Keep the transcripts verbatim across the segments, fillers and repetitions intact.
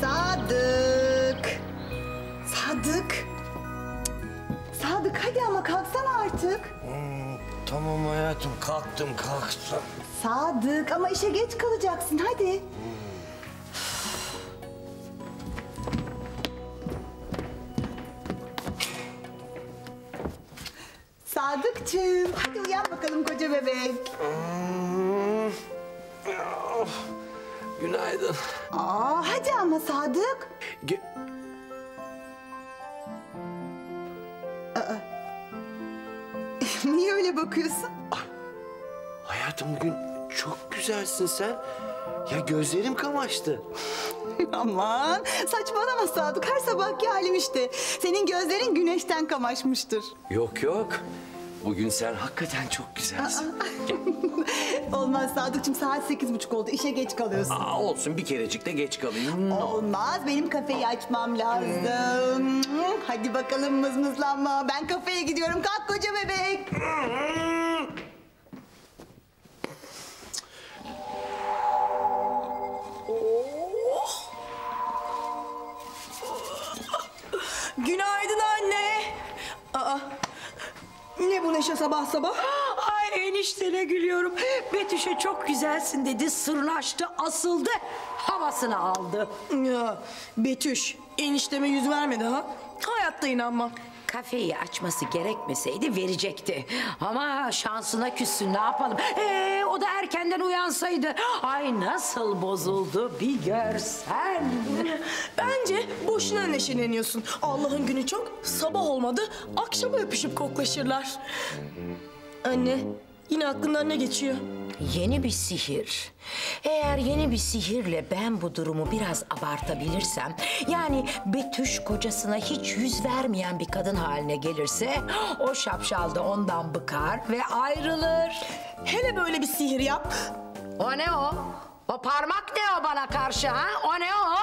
Sadık. Sadık. Sadık hadi ama kalksana artık. Hmm, tamam hayatım kalktım kalktım. Sadık ama işe geç kalacaksın hadi. Hmm. Sadıkçığım, hadi uyan bakalım koca bebek. Hmm. Oh. Günaydın. Aa, hadi ama Sadık. Ge Aa. Niye öyle bakıyorsun? Ah. Hayatım bugün çok güzelsin sen. Ya gözlerim kamaştı. Aman saçmalama Sadık, her sabahki halim işte. Senin gözlerin güneşten kamaşmıştır. Yok yok. Bugün sen hakikaten çok güzelsin. Olmaz Sadıkçığım, saat sekiz buçuk oldu. İşe geç kalıyorsun. Aa, olsun bir kerecik de geç kalayım. Olmaz, benim kafeyi açmam lazım. Hadi bakalım mızmızlanma. Ben kafeye gidiyorum. Kalk koca bebek. Günaydın anne. Aa. Ne bu neşe sabah sabah? Ay eniştene gülüyorum. Betüş'e çok güzelsin dedi, sırnaştı, asıldı, havasını aldı. Ya, Betüş, enişteme yüz vermedi ha? Hayatta inanmam. Kafeyi açması gerekmeseydi verecekti. Ama şansına küssün, ne yapalım? Ee, o da erkenden uyansaydı. Ay nasıl bozuldu bir görsen. Bence boşuna neşeleniyorsun. Allah'ın günü çok, sabah olmadı akşama öpüşüp koklaşırlar. Anne, yine aklından ne geçiyor? Yeni bir sihir. Eğer yeni bir sihirle ben bu durumu biraz abartabilirsem, yani Betüş kocasına hiç yüz vermeyen bir kadın haline gelirse, o şapşal da ondan bıkar ve ayrılır. Hele böyle bir sihir yap. O ne o? O parmak ne o bana karşı ha? O ne o?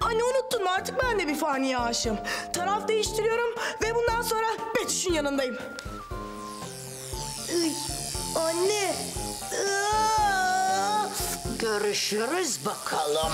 Anne unuttun mu, artık ben de bir faniye aşığım. Taraf değiştiriyorum ve bundan sonra Betüş'ün yanındayım. Iy. Anne. Aa! Görüşürüz bakalım.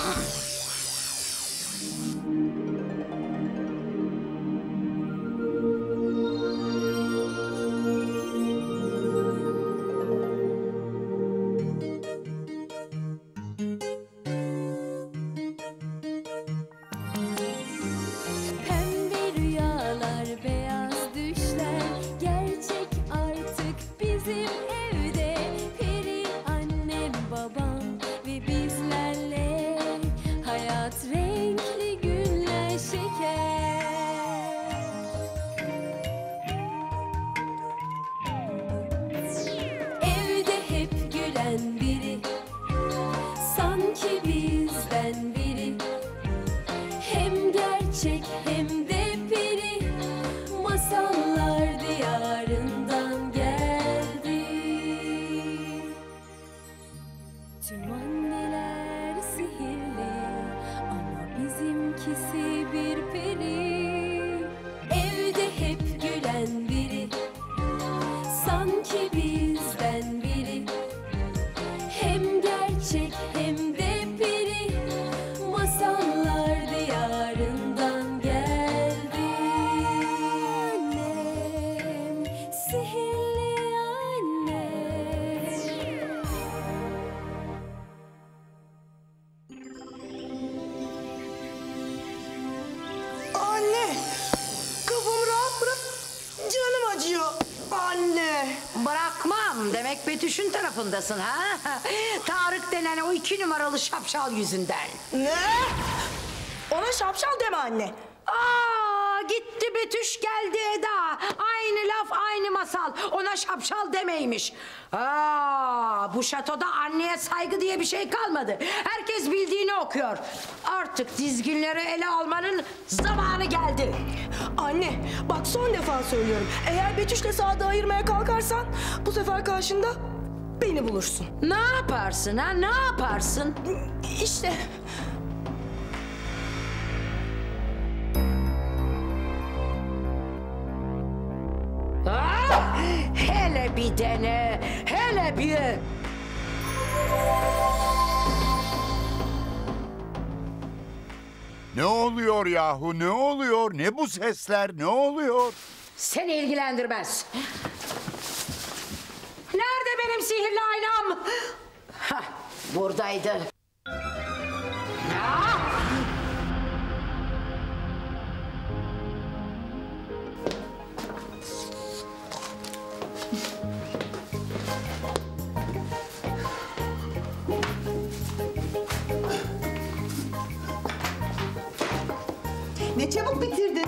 Betüş'ün tarafındasın ha? Tarık denen o iki numaralı şapşal yüzünden. Ne? Ona şapşal deme anne. Aa, gitti Betüş geldi Eda. Aynı laf aynı masal. Ona şapşal demeymiş. Aa, bu şatoda anneye saygı diye bir şey kalmadı. Herkes bildiğini okuyor. Artık dizginleri ele almanın zamanı geldi. Anne bak son defa söylüyorum. Eğer Betüş'le Sadık'ı ayırmaya kalkarsan bu sefer karşında beni bulursun. Ne yaparsın ha, ne yaparsın? İşte... Hele bir dene, hele bir... Ne oluyor yahu? Ne oluyor? Ne bu sesler? Ne oluyor? Seni ilgilendirmez. Nerede benim sihirli aynam? Hah, buradaydı. Aa! Ne çabuk bitirdin.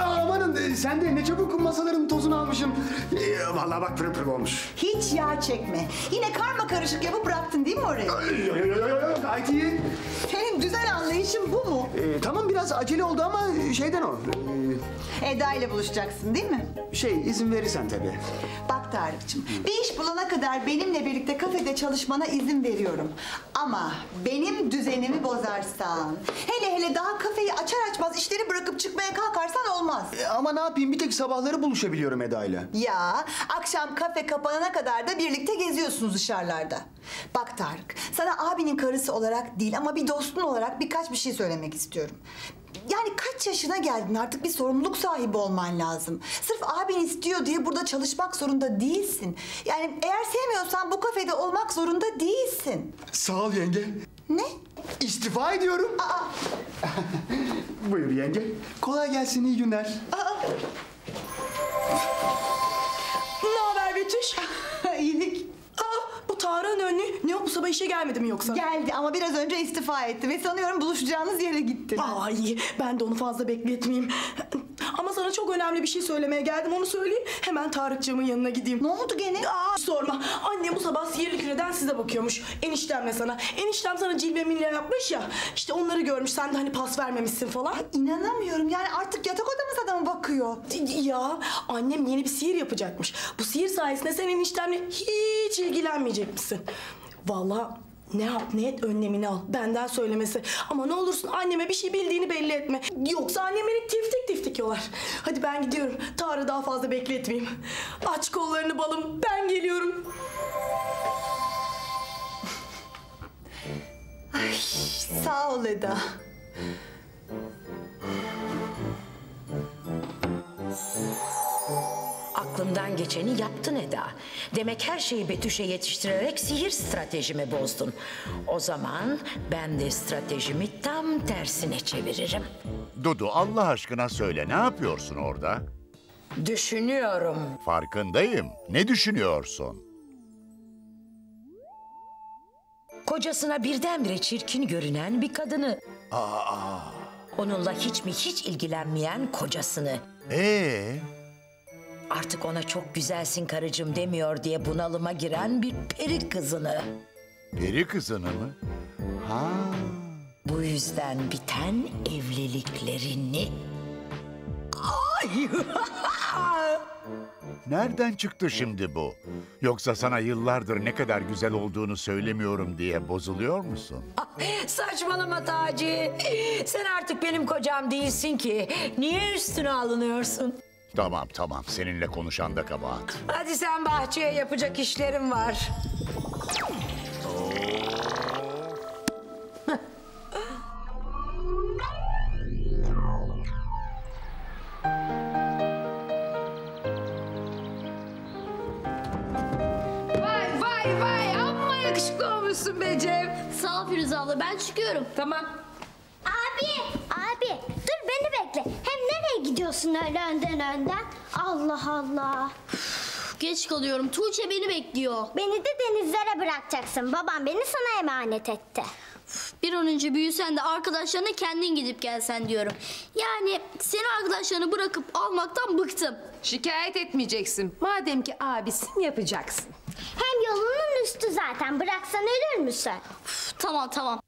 Amanın sen de ne çabuk masaların tozunu almışım. Ee, vallahi bak pırıl pırıl olmuş. Hiç yağ çekme. Yine karma karışık yapıp bıraktın değil mi orayı? Gayet iyi. Senin güzel anlayışın bu mu? Ee, tamam biraz acele oldu ama şeyden o. Ee... Eda ile buluşacaksın değil mi? Şey izin verirsen tabii. Bak Tarık'cığım bir iş bulana kadar benimle birlikte kafede çalışmana izin veriyorum. Ama benim düzenimi bozarsan, hele hele daha kafeyi açar açmaz işleri bırakıp çıkmaya kalkarsan olmaz. E, ama ne yapayım bir tek sabahları buluşabiliyorum Eda ile. Ya akşam kafe kapanana kadar da birlikte geziyorsunuz dışarılarda. Bak Tarık sana abinin karısı olarak değil ama bir dostun olarak birkaç bir şey söylemek istiyorum. Yani kaç yaşına geldin artık bir sorumluluk sahibi olman lazım. Sırf abin istiyor diye burada çalışmak zorunda değilsin. Yani eğer sevmiyorsan bu kafede olmak zorunda değilsin. Sağ ol yenge. Ne? İstifa ediyorum. Aa. Buyur yenge. Kolay gelsin iyi günler. Aa. Ne haber Betüş? İyilik. Tarık'ın önü ne o bu sabah işe gelmedi mi yoksa? Geldi ama biraz önce istifa etti ve sanıyorum buluşacağınız yere gitti. Aa iyi ben de onu fazla bekletmeyeyim. Ama sana çok önemli bir şey söylemeye geldim onu söyleyeyim. Hemen Tarık'cığımın yanına gideyim. Ne oldu gene? Aa sorma annem bu sabah sihirli küreden size bakıyormuş. Eniştemle sana. Eniştem sana cilve mille yapmış ya. İşte onları görmüş sen de hani pas vermemişsin falan. Ya, inanamıyorum yani artık yatak odamıza da mı bakıyor? Ya annem yeni bir sihir yapacakmış. Bu sihir sayesinde sen eniştemle hiç ilgilenmeyecek. Valla ne yap ne et önlemini al benden söylemesi ama ne olursun anneme bir şey bildiğini belli etme yoksa annem beni tiftik tiftik yolar. Hadi ben gidiyorum Tarık'ı daha fazla bekletmeyeyim. Aç kollarını balım ben geliyorum. Ay, sağ ol Eda. Aklımdan geçeni yaptın Eda. Demek her şeyi Betüş'e yetiştirerek sihir stratejimi bozdun. O zaman ben de stratejimi tam tersine çeviririm. Dudu Allah aşkına söyle ne yapıyorsun orada? Düşünüyorum. Farkındayım. Ne düşünüyorsun? Kocasına birdenbire çirkin görünen bir kadını. Aa. Onunla hiç mi hiç ilgilenmeyen kocasını. Ee? Artık ona çok güzelsin karıcığım demiyor diye bunalıma giren bir peri kızını. Peri kızını mı? Ha. Bu yüzden biten evliliklerini. Ay. Nereden çıktı şimdi bu? Yoksa sana yıllardır ne kadar güzel olduğunu söylemiyorum diye bozuluyor musun? Saçmalama Taci. Sen artık benim kocam değilsin ki. Niye üstüne alınıyorsun? Tamam tamam seninle konuşan da kabahat. Hadi sen bahçeye yapacak işlerim var. Vay vay vay amma yakışıklı olmuşsun be Cem. Sağ ol Firuze abla ben çıkıyorum. Tamam. Abi abi dur beni bekle. Hem nereye gidiyorsun öyle önden önden? Allah Allah. Üf, geç kalıyorum. Tuğçe beni bekliyor. Beni de denizlere bırakacaksın. Babam beni sana emanet etti. Üf, bir an önce büyüsen de arkadaşlarına kendin gidip gelsen diyorum. Yani seni arkadaşlarını bırakıp almaktan bıktım. Şikayet etmeyeceksin. Madem ki abisin yapacaksın. Hem yolunun üstü zaten. Bıraksan ölür müsün? Üf, tamam tamam.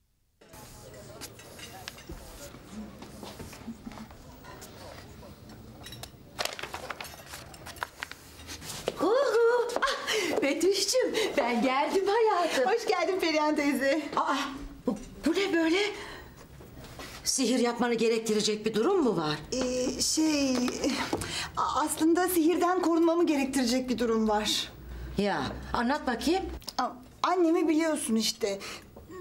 Uhu. Ah, Betüş'cüğüm ben geldim hayatım. Hoş geldin Perihan teyze. Aa, bu, bu ne böyle? Sihir yapmanı gerektirecek bir durum mu var? Ee, şey aslında sihirden korunmamı gerektirecek bir durum var. Ya anlat bakayım. Annemi biliyorsun işte.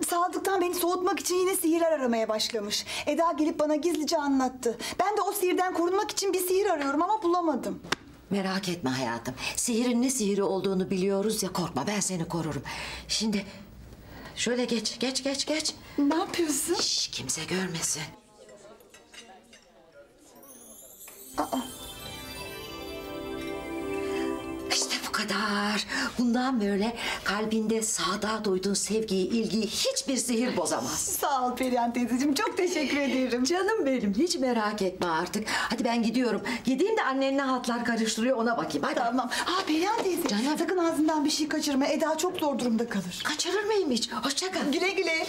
Sadık'tan beni soğutmak için yine sihirler aramaya başlamış. Eda gelip bana gizlice anlattı. Ben de o sihirden korunmak için bir sihir arıyorum ama bulamadım. Merak etme hayatım. Sihirin ne sihiri olduğunu biliyoruz ya, korkma, ben seni korurum. Şimdi şöyle geç, geç, geç, geç. Ne yapıyorsun? Şş, kimse görmesin. Aa. İşte bu kadar. Bundan böyle kalbinde sağda duyduğun sevgiyi, ilgiyi hiçbir sihir bozamaz. Sağ ol Perihan teyzeciğim, çok teşekkür ederim. Canım benim, hiç merak etme artık. Hadi ben gidiyorum. Gideyim de annenle hatlar karıştırıyor, ona bakayım. Hadi. Tamam. Aa Perihan teyze, canım, sakın ağzından bir şey kaçırma. Eda çok zor durumda kalır. Kaçırır mıyım hiç? Hoşça kal. Güle güle.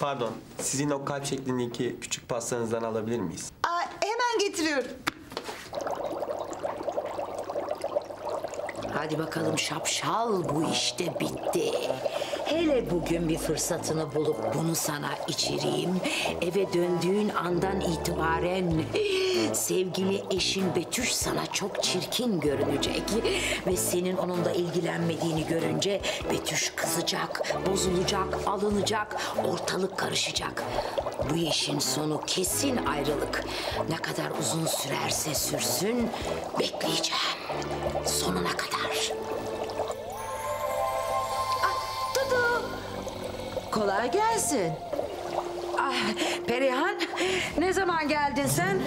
Pardon, sizin o kalp şeklindeki küçük pastanızdan alabilir miyiz? Aa, hemen getiriyorum. Hadi bakalım şapşal, bu işte bitti. Hele bugün bir fırsatını bulup bunu sana içireyim. Eve döndüğün andan itibaren sevgili eşin Betüş sana çok çirkin görünecek. Ve senin onunla ilgilenmediğini görünce Betüş kızacak, bozulacak, alınacak, ortalık karışacak. Bu işin sonu kesin ayrılık. Ne kadar uzun sürerse sürsün bekleyeceğim. Sonuna kadar. Ah, Dudu. Kolay gelsin. Ah, Perihan, ne zaman geldin sen?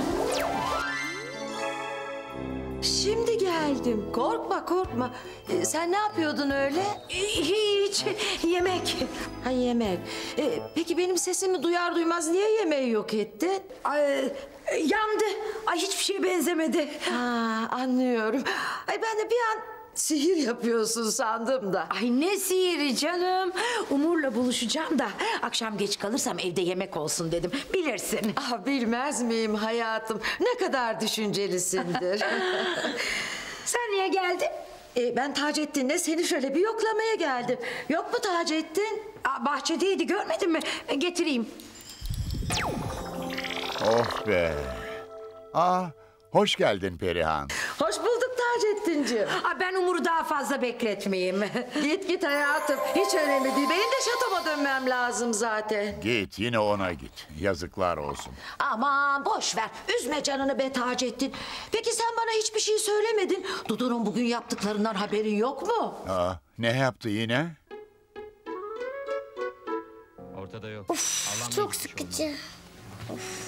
Şimdi geldim. Korkma, korkma. Ee, sen ne yapıyordun öyle? Hiç. Yemek. Ha, yemek. Ee, peki benim sesimi duyar duymaz niye yemeği yok ettin? Ay, yandı. Ay, hiçbir şeye benzemedi. Ha, anlıyorum. Ay, ben de bir an sihir yapıyorsun sandım da. Ay, ne sihiri canım? Umur'la buluşacağım da akşam geç kalırsam evde yemek olsun dedim. Bilirsin. Ah, bilmez miyim hayatım? Ne kadar düşüncelisindir. Sen niye geldin? Ee, ben Taceddin'le seni şöyle bir yoklamaya geldim. Yok mu Taceddin? Aa, bahçedeydi, görmedin mi? Getireyim. Oh be. Aa, hoş geldin Perihan. Hoş bulduk Taceddin'ciğim. Aa, ben Umur'u daha fazla bekletmeyeyim. Git git hayatım, hiç önemli değil. Benim de şatoma dönmem lazım zaten. Git, yine ona git. Yazıklar olsun. Aman boş ver, üzme canını be Taceddin. Peki sen bana hiçbir şey söylemedin. Dudu'nun bugün yaptıklarından haberin yok mu? Aa, ne yaptı yine? Ortada yok. Of, çok sıkıcı. Of.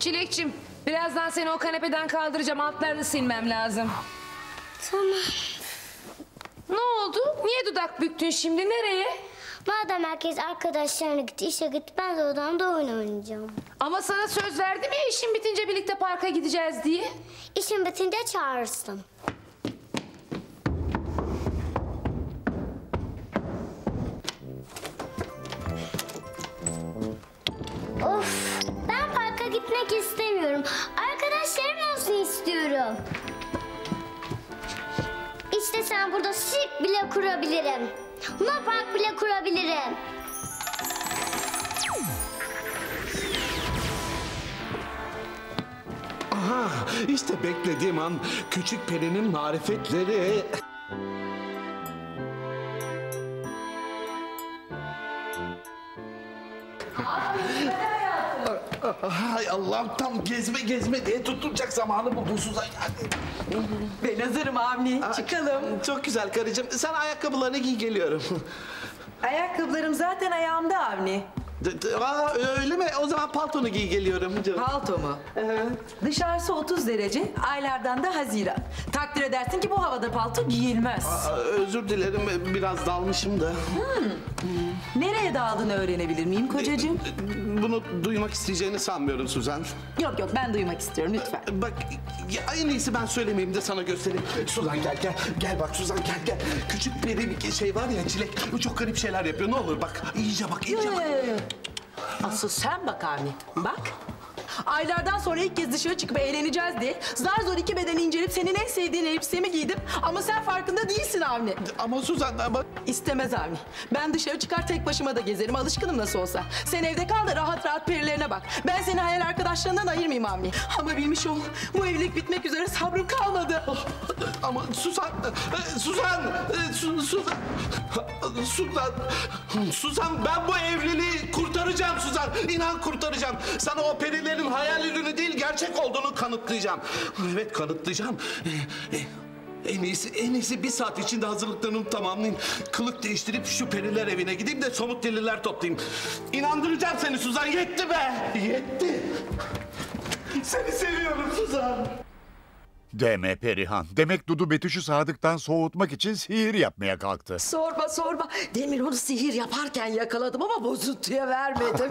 Çilekçim, birazdan seni o kanepeden kaldıracağım. Altlarını silmem lazım. Tamam. Ne oldu? Niye dudak büktün şimdi? Nereye? Madem herkes arkadaşlarına gitti, işe gitti, ben de odamda oyun oynayacağım. Ama sana söz verdim ya, işin bitince birlikte parka gideceğiz diye. İşin bitince çağırırsın. İstemiyorum. Arkadaşlarım olsun istiyorum. İşte sen burada sirk bile kurabilirim. Luna park bile kurabilirim. Aha, işte beklediğim an, küçük Perin'in marifetleri. Hay Allah'ım, tam gezme gezme diye tutturacak zamanı buldun Suzan. Ben hazırım Avni. Aa, çıkalım. Çok güzel karıcığım. Sen ayakkabılarını giy, geliyorum. Ayakkabılarım zaten ayağımda Avni. Aa, öyle mi? O zaman paltonu giy, geliyorum canım. Palto mu? Evet. Dışarısı otuz derece, aylardan da Haziran. Takdir edersin ki bu havada palto giyilmez. Aa, özür dilerim, biraz dalmışım da. Hmm. Hmm. Nereye daldığını öğrenebilir miyim kocacığım? Bunu duymak isteyeceğini sanmıyorum Suzan. Yok yok, ben duymak istiyorum lütfen. Bak, en iyisi ben söylemeyeyim de sana göstereyim. Suzan gel gel, gel bak Suzan gel gel. Küçük Peri bir şey var ya, Çilek, çok garip şeyler yapıyor, ne olur bak. İyice bak, iyice bak. Asıl sen bak Avni, bak. Aylardan sonra ilk kez dışarı çıkıp eğleneceğiz diye zar zor iki beden incelip senin en sevdiğin elbisemi giydim ama sen farkında değilsin Avni. Ama Suzan ama... İstemez Avni. Ben dışarı çıkar tek başıma da gezerim. Alışkınım nasıl olsa. Sen evde kal da rahat rahat perilerine bak. Ben seni hayal arkadaşlarından ayırmayayım Avni. Ama bilmiş ol bu evlilik bitmek üzere, sabrım kalmadı. Ama Suzan, Suzan, Suzan, Suzan, Suzan ben bu evliliği kurtaracağım Suzan. İnan kurtaracağım. Sana o perilerin hayal ürünü değil gerçek olduğunu kanıtlayacağım. Evet kanıtlayacağım. En iyisi, en iyisi bir saat içinde hazırlıklarımı tamamlayayım. Kılık değiştirip şu periler evine gideyim de somut deliller toplayayım. İnandıracağım seni Suzan, yetti be. Yetti. Seni seviyorum Suzan. Deme Perihan. Demek Dudu Betüş'ü Sadık'tan soğutmak için sihir yapmaya kalktı. Sorma sorma. Demin onu sihir yaparken yakaladım ama bozuntuya vermedim.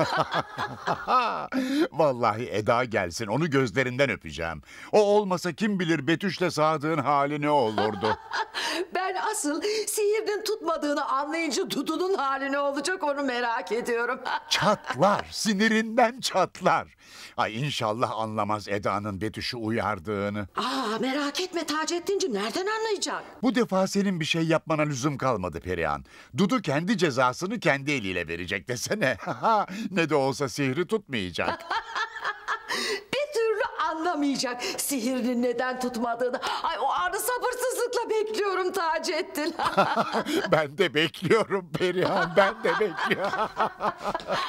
Vallahi Eda gelsin. Onu gözlerinden öpeceğim. O olmasa kim bilir Betüş'le Sadık'ın hali ne olurdu. Ben asıl sihirin tutmadığını anlayınca Dudu'nun hali ne olacak onu merak ediyorum. Çatlar. Sinirinden çatlar. Ay inşallah anlamaz Eda'nın Betüş'ü uyardığını. Aa. Aa, merak etme Taceddin'cim, nereden anlayacak? Bu defa senin bir şey yapmana lüzum kalmadı Perihan. Dudu kendi cezasını kendi eliyle verecek desene. Ne de olsa sihri tutmayacak. Bir türlü anlamayacak sihirinin neden tutmadığını. Ay o anı sabırsızlıkla bekliyorum Taceddin. Ben de bekliyorum Perihan, ben de bekliyorum.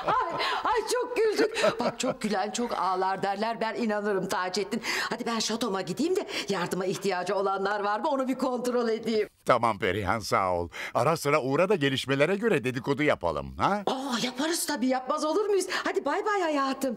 ay, ay çok güldük. Bak çok gülen çok ağlar derler, ben inanırım Taceddin. Hadi ben şatoma gideyim de yardıma ihtiyacı olanlar var mı onu bir kontrol edeyim. Tamam Perihan sağ ol. Ara sıra uğra da gelişmelere göre dedikodu yapalım. Ha? Aa, yaparız tabii, yapmaz olur muyuz? Hadi bay bay hayatım.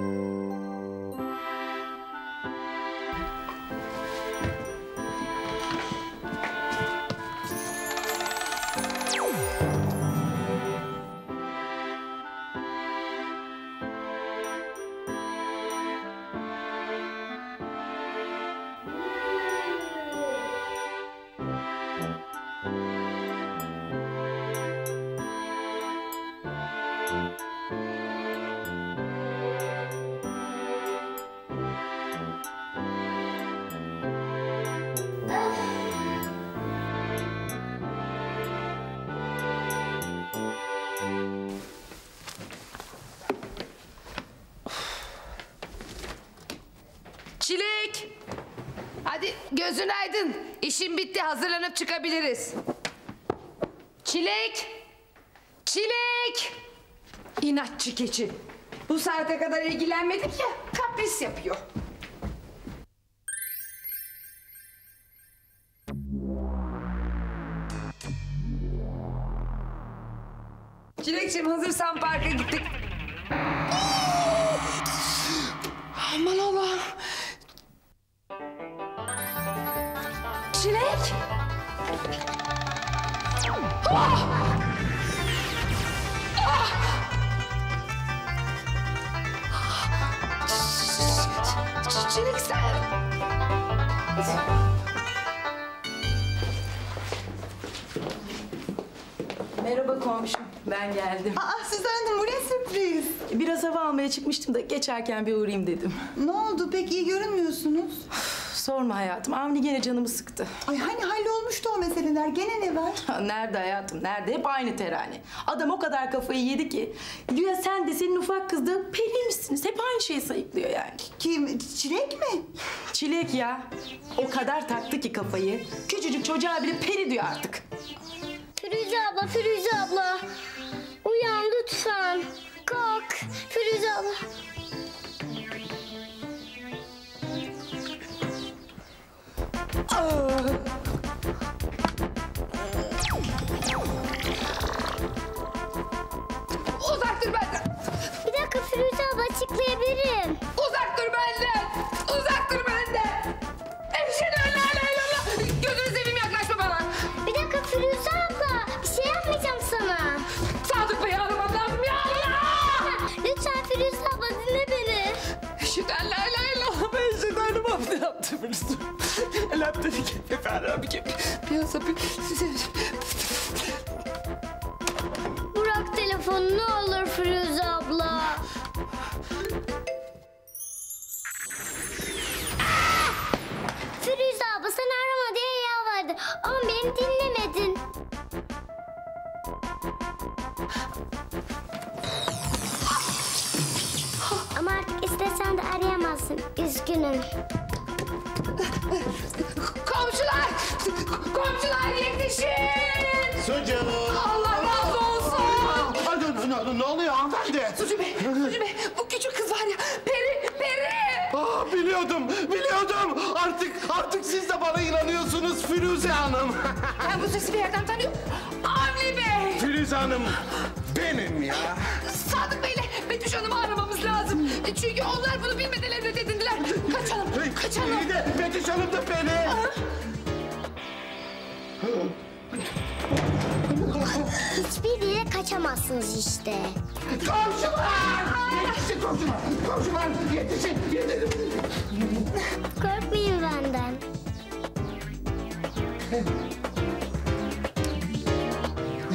Çilek! Hadi gözün aydın. İşin bitti. Hazırlanıp çıkabiliriz. Çilek! Çilek! İnatçı keçi. Bu saate kadar ilgilenmedik ya. Kapris yapıyor. Çilekciğim hazırsan parka gittik. Aman Allah! Çilek! Ah! Ah! Çilek sen! Merhaba komşum, ben geldim. Aa Suzan'cığım, bu ne sürpriz? Biraz hava almaya çıkmıştım da geçerken bir uğrayayım dedim. Ne oldu, pek iyi görünmüyorsunuz. Sorma hayatım, Avni gene canımı sıktı. Ay hani hallolmuştu o meseleler, gene ne var? Ha, nerede hayatım, nerede? Hep aynı terane. Adam o kadar kafayı yedi ki... Güya sen de senin ufak kız da periymişsiniz, hep aynı şeyi sayıklıyor yani. Kim, Çilek mi? Çilek ya, o kadar taktı ki kafayı. Küçücük çocuğa bile peri diyor artık. Firuze abla, Firuze abla. Uyan lütfen. Kalk, Firuze abla. Uzak dur benden. Bir dakika Firuze abla, açıklayabilirim. Uzak dur benden. Uzak dur benden. Hemşire la la la la. Gözünü seveyim yaklaşma bana. Bir dakika Firuze abla, bir şey yapmayacağım sana. Sadık Bey'i aramam lazım ya. Lütfen Firuze abla dinle beni. Şükran la la la. Ben şimdi aramam ne yaptım Firuze? Elhamdülillah bir kez, efendim bir kez, piyasa bir... telefonunu alır Firuze abla. Firuze abla sen arama diye yalvardı ama beni dinlemedin. Ama artık istesen de arayamazsın. Üzgünüm. Komşular! Komşular yetişin! Sucu! Allah razı olsun! Ne, ne, ne oluyor hanımefendi? Sucu Bey, Sucu Bey, bu küçük kız var ya, Peri, Peri! Aa, biliyordum, biliyordum! Artık, artık siz de bana inanıyorsunuz Firuze Hanım. Ben bu sesi bir yerden tanıyorum. Avni Bey! Firuze Hanım, benim ya! Sadık Bey'le Betüş Hanım'ı aramamız lazım. Çünkü onlar bunu bilmeden evlat edindiler. Kaçalım, kaçalım! İyi de Betüş Hanım da beni! Aha. Hiçbiriyle kaçamazsınız işte. Komşular! Yetişin komşular! Komşular yetişin! Yetişin! Korkmayın benden.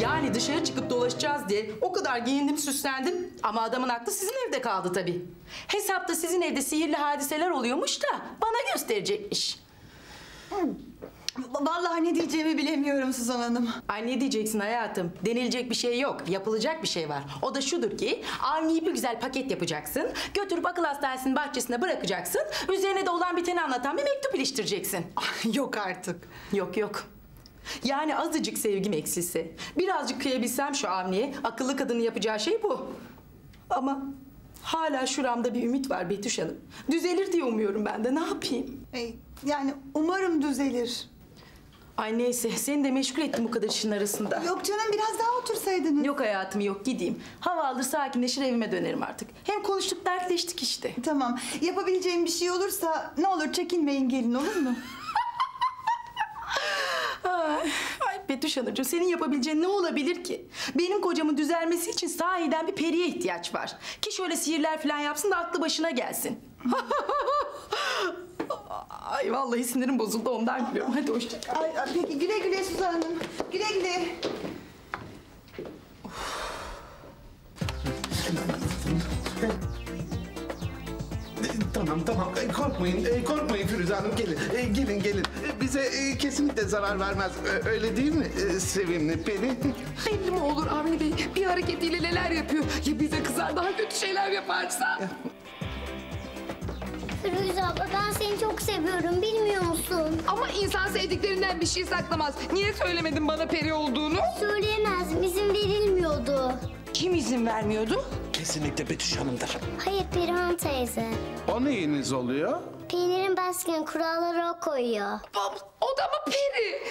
Yani dışarı çıkıp dolaşacağız diye o kadar giyindim, süslendim ama adamın aklı sizin evde kaldı tabii. Hesapta sizin evde sihirli hadiseler oluyormuş da bana gösterecekmiş. Hmm. Vallahi ne diyeceğimi bilemiyorum Suzan Hanım. Ay ne diyeceksin hayatım? Denilecek bir şey yok. Yapılacak bir şey var. O da şudur ki Avni'yi bir güzel paket yapacaksın. Götürüp akıl hastanesinin bahçesine bırakacaksın. Üzerine de olan biteni anlatan bir mektup iliştireceksin. Ay, yok artık. Yok yok. Yani azıcık sevgim eksilse. Birazcık kıyabilsem şu Avni'ye. Akıllı kadının yapacağı şey bu. Ama hala şuramda bir ümit var Betüş Hanım. Düzelir diye umuyorum ben de. Ne yapayım? Ee, yani umarım düzelir. Ay neyse, seni de meşgul ettim bu kadar işin arasında. Yok canım, biraz daha otursaydınız. Yok hayatım, yok. Gideyim. Hava alır, sakinleşir, evime dönerim artık. Hem konuştuk, dertleştik işte. Tamam. Yapabileceğim bir şey olursa ne olur çekinmeyin gelin, olur mu? Ay, ay Betüş Hanımcığım, senin yapabileceğin ne olabilir ki? Benim kocamın düzelmesi için sahiden bir periye ihtiyaç var. Ki şöyle sihirler falan yapsın da aklı başına gelsin. Ay vallahi sinirim bozuldu, ondan gülüyorum. Hadi hoşça kal. Ay, ay, peki güle güle Suzan Hanım. Güle güle. Tamam tamam, korkmayın, korkmayın Firuze Hanım, gelin, gelin, gelin. Bize kesinlikle zarar vermez, öyle değil mi sevimli Peri? Belli mi olur Avni Bey, bir hareketiyle neler yapıyor? Ya bize kızar, daha kötü şeyler yaparsa? Firuze abla ben seni çok seviyorum, bilmiyor musun? Ama insan sevdiklerinden bir şey saklamaz. Niye söylemedin bana peri olduğunu? Söyleyemezdim, izin verilmiyordu. Kim izin vermiyordu? Kesinlikle Betüş Hanım'dır. Hayır, Perihan teyze. O neyiniz oluyor? Peynirin baskın kuralları o koyuyor. Baba, o da mı peri?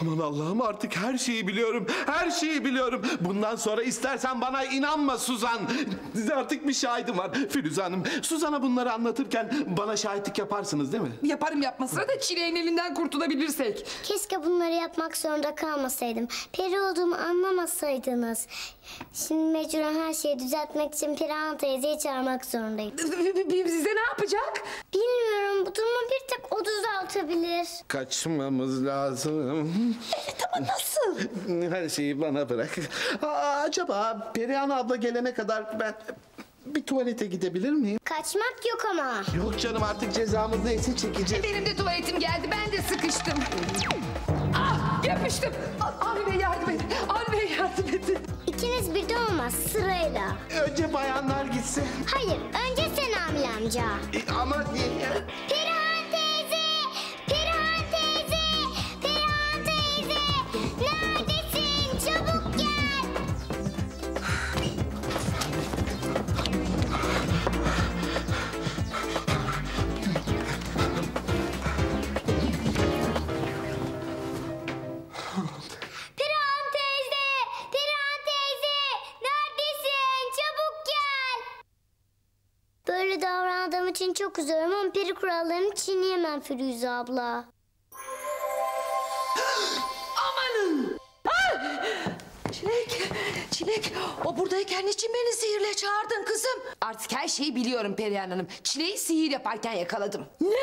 Aman Allah'ım, artık her şeyi biliyorum, her şeyi biliyorum. Bundan sonra istersen bana inanma Suzan. Artık bir şahidim var Firuze Hanım. Suzan'a bunları anlatırken bana şahitlik yaparsınız değil mi? Yaparım, yapmasına da Çilek'in elinden kurtulabilirsek. Keşke bunları yapmak zorunda kalmasaydım. Peri olduğumu anlamasaydınız. Şimdi mecburen her şeyi düzeltmek için Perihan teyzeyi çağırmak zorundayım. Bize ne yapacak? Bilmiyorum, bu durumu bir tek o düzeltebilir. Kaçmamız lazım. Evet ama nasıl? Her şeyi bana bırak. Aa, acaba Perihan abla gelene kadar ben bir tuvalete gidebilir miyim? Kaçmak yok ama. Yok canım, artık cezamız neyse çekeceğiz. Benim de tuvaletim geldi, ben de sıkıştım. Ah, yapıştım. Avni Bey yardım edin, Avni Bey yardım edin. İkiniz birden olmaz, sırayla. Önce bayanlar gitsin. Hayır, önce sen Avni amca. E, ama... Perihan teyze! Perihan teyze! Perihan teyze! Neredesin? Çabuk gel! Perihan teyze! Perihan teyze! Neredesin? Çabuk gel! Böyle davrandığım için çok üzülüyorum ama peri kurallarını çiğneyemem Firuze abla. Amanın! Ah! Çilek, Çilek, o buradayken niçin beni sihirle çağırdın kızım? Artık her şeyi biliyorum Perihan Hanım. Çileği sihir yaparken yakaladım. Ne?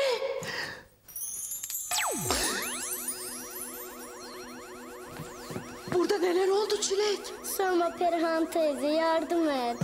Burada neler oldu Çilek? Sorma Perihan teyze, yardım et.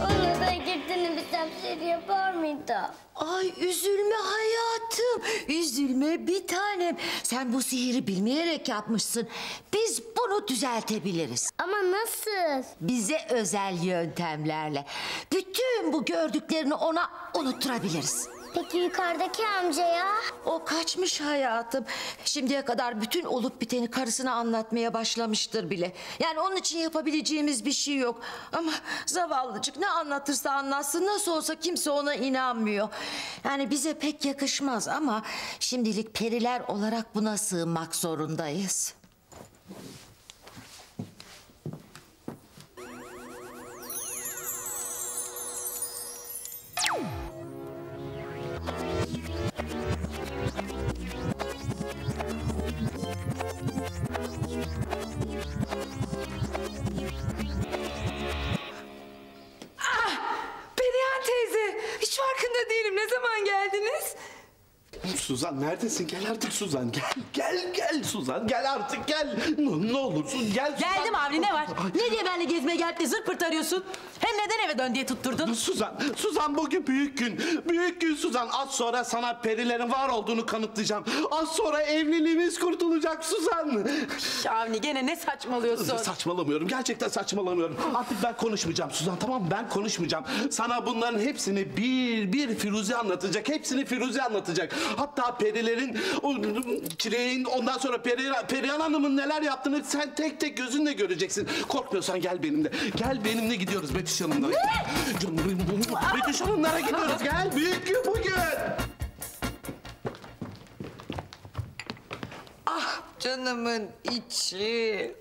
Onu da girdiğini bilsem şey yapar mıydı? Ay üzülme hayatım, üzülme bir tanem. Sen bu sihiri bilmeyerek yapmışsın. Biz bunu düzeltebiliriz. Ama nasıl? Bize özel yöntemlerle. Bütün bu gördüklerini ona unutturabiliriz. Peki yukarıdaki amca ya? O kaçmış hayatım. Şimdiye kadar bütün olup biteni karısına anlatmaya başlamıştır bile. Yani onun için yapabileceğimiz bir şey yok. Ama zavallıcık ne anlatırsa anlatsın, nasıl olsa kimse ona inanmıyor. Yani bize pek yakışmaz ama şimdilik periler olarak buna sığınmak zorundayız. Suzan neredesin? Gel artık Suzan. Gel, gel, gel Suzan. Gel artık, gel. Ne, ne olursun gel Suzan. Geldim Avni, ne var? Ne diye benimle gezmeye gelip de zırt pırt arıyorsun? Hem neden eve dön diye tutturdun? Suzan, Suzan bugün büyük gün. Büyük gün Suzan. Az sonra sana perilerin var olduğunu kanıtlayacağım. Az sonra evliliğimiz kurtulacak Suzan. Avni gene ne saçmalıyorsun? Saçmalamıyorum. Gerçekten saçmalamıyorum. Artık ben konuşmayacağım Suzan, tamam mı? Ben konuşmayacağım. Sana bunların hepsini bir bir Firuze anlatacak. Hepsini Firuze anlatacak. Hatta perilerin, o, Çileğin, ondan sonra Peri, Perihan Hanım'ın neler yaptığını sen tek tek gözünle göreceksin. Korkmuyorsan gel benimle. Gel benimle gidiyoruz Betüş Hanım'la. Betüş Hanım'lara gidiyoruz. Gel, büyük gün bugün. Ah canımın içi.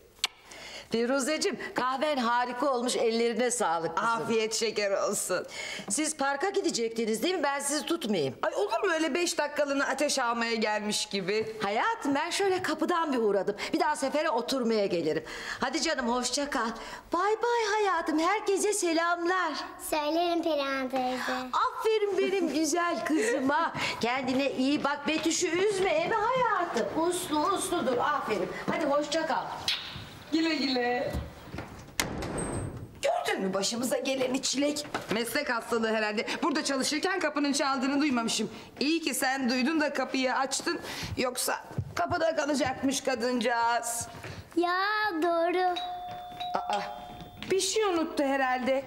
Firuzeciğim, kahven harika olmuş, ellerine sağlık kızım. Afiyet şeker olsun. Siz parka gidecektiniz değil mi? Ben sizi tutmayayım. Ay olur mu öyle beş dakikalığına ateş almaya gelmiş gibi? Hayatım ben şöyle kapıdan bir uğradım. Bir daha sefere oturmaya gelirim. Hadi canım hoşça kal. Bay bay hayatım, herkese selamlar. Söylerim Perihan teyze. Aferin benim güzel kızıma. Kendine iyi bak, Betüş'ü üzme eve hayatım. Uslu usludur, aferin. Hadi hoşça kal. Güle güle. Gördün mü başımıza geleni Çilek? Meslek hastalığı herhalde. Burada çalışırken kapının çaldığını duymamışım. İyi ki sen duydun da kapıyı açtın. Yoksa kapıda kalacakmış kadıncağız. Ya doğru. Aa, bir şey unuttu herhalde.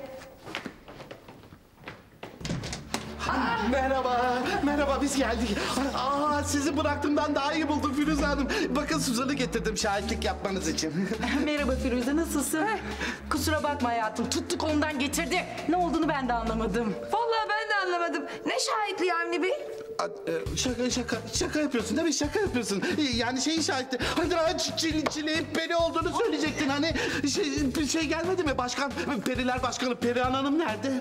Aa. Merhaba, merhaba biz geldik. Aa, sizi bıraktığımdan daha iyi buldum Firuze Hanım. Bakın Suzan'ı getirdim şahitlik yapmanız için. Merhaba Firuze, nasılsın? Kusura bakma hayatım, tuttuk ondan getirdi. Ne olduğunu ben de anlamadım. Vallahi ben de anlamadım. Ne şahitliği Avni Bey? Şaka, şaka, şaka yapıyorsun değil mi? Şaka yapıyorsun. Yani şeyi şahitli. Hadi çile, Çileğin peri olduğunu söyleyecektin hani. Şey, şey gelmedi mi? Başkan, periler başkanı Perihan Hanım nerede?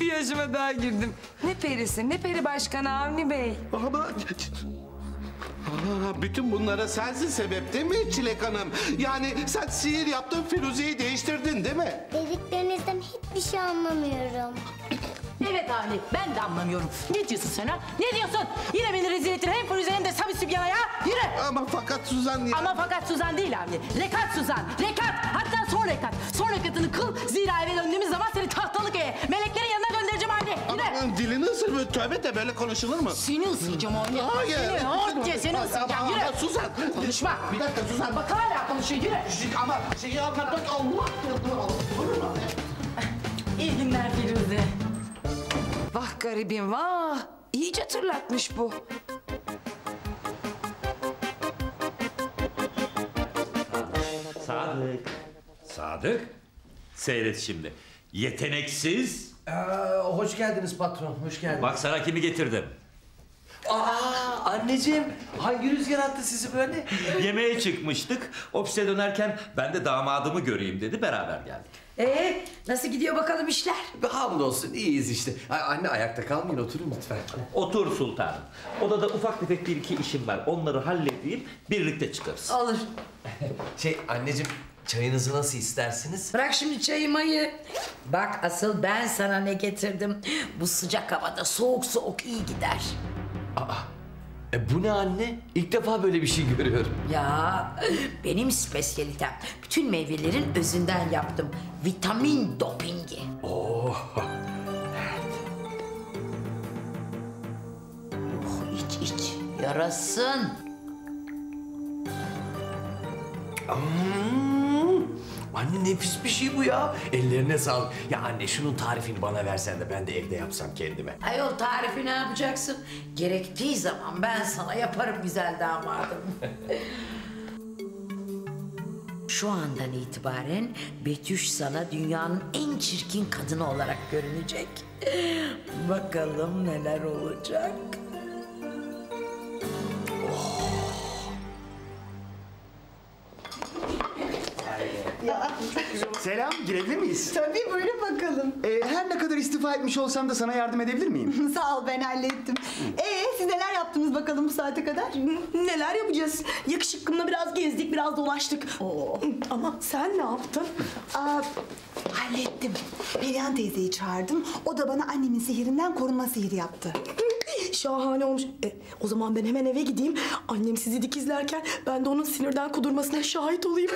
Bir yaşıma daha girdim. Ne perisi, ne peri başkanı Avni Bey? Ama... Aa, bütün bunlara sensin sebep değil mi Çilek Hanım? Yani sen sihir yaptın, Firuze'yi değiştirdin değil mi? Dediklerinizden hiçbir şey anlamıyorum. Evet Avni, ben de anlamıyorum. Ne diyorsun sen ha? Ne diyorsun? Yine beni rezil ettin hem Firuze hem de Sabi Sübyan'a ya. Yürü! Ama fakat Suzan ya. Ama fakat Suzan değil Avni. Rekat Suzan, rekat. Hatta son rekat. Son rekatını kıl, zira eve döndüğümüz zaman seni tahtalık eve, meleklerin yanına göndereceğim Avni. Yürü! Dilini ısırmıyor, tövbe de böyle konuşulur mu? Seni ısıracağım Avni. Hayır. Seni, hoca seni ısıracağım. Yürü! Ama Suzan! Konuşma! Bir dakika Suzan. Bak hala konuşuyor, yürü! Ama şeyi anlatmak Allah! İyi günler Firuze. Vah garibim vah! İyice tırlatmış bu. Sadık. Sadık? Seyret şimdi. Yeteneksiz. Ee, hoş geldiniz patron, hoş geldiniz. Bak sana kimi getirdim. Aa anneciğim, hangi rüzgar attı sizi böyle? Yemeğe çıkmıştık. Ofise dönerken ben de damadımı göreyim dedi, beraber geldik. Ee, nasıl gidiyor bakalım işler? Hamdolsun, iyiyiz işte. Ay, anne ayakta kalmayın, oturun lütfen. Otur sultanım. Odada ufak tefek bir iki işim var. Onları halledeyim, birlikte çıkarız. Olur. Şey anneciğim, çayınızı nasıl istersiniz? Bırak şimdi çayı mayı. Bak asıl ben sana ne getirdim. Bu sıcak havada soğuk soğuk iyi gider. Aa, E bu ne anne? İlk defa böyle bir şey görüyorum. Ya benim spesiyalitem. Bütün meyvelerin özünden yaptım. Vitamin dopingi. Oo. Oh, iç iç. Yarasın. Hmm. Anne nefis bir şey bu ya. Ellerine sağlık. Ya anne şunun tarifini bana versen de ben de evde yapsam kendime. Ayol tarifi ne yapacaksın? Gerektiği zaman ben sana yaparım güzel damadım. Şu andan itibaren Betüş sana dünyanın en çirkin kadını olarak görünecek. Bakalım neler olacak. Selam, girebilir miyiz? Tabii, buyurun bakalım. Ee, her ne kadar istifa etmiş olsam da sana yardım edebilir miyim? Sağ ol, ben hallettim. Ee, siz neler yaptınız bakalım bu saate kadar? Neler yapacağız? Yakışıklımla biraz gezdik, biraz dolaştık. Oo. Ama sen ne yaptın? Aa, hallettim. Perihan teyzeyi çağırdım. O da bana annemin sihirinden korunma sihiri yaptı. Şahane olmuş. E, o zaman ben hemen eve gideyim. Annem sizi dikizlerken ben de onun sinirden kudurmasına şahit olayım.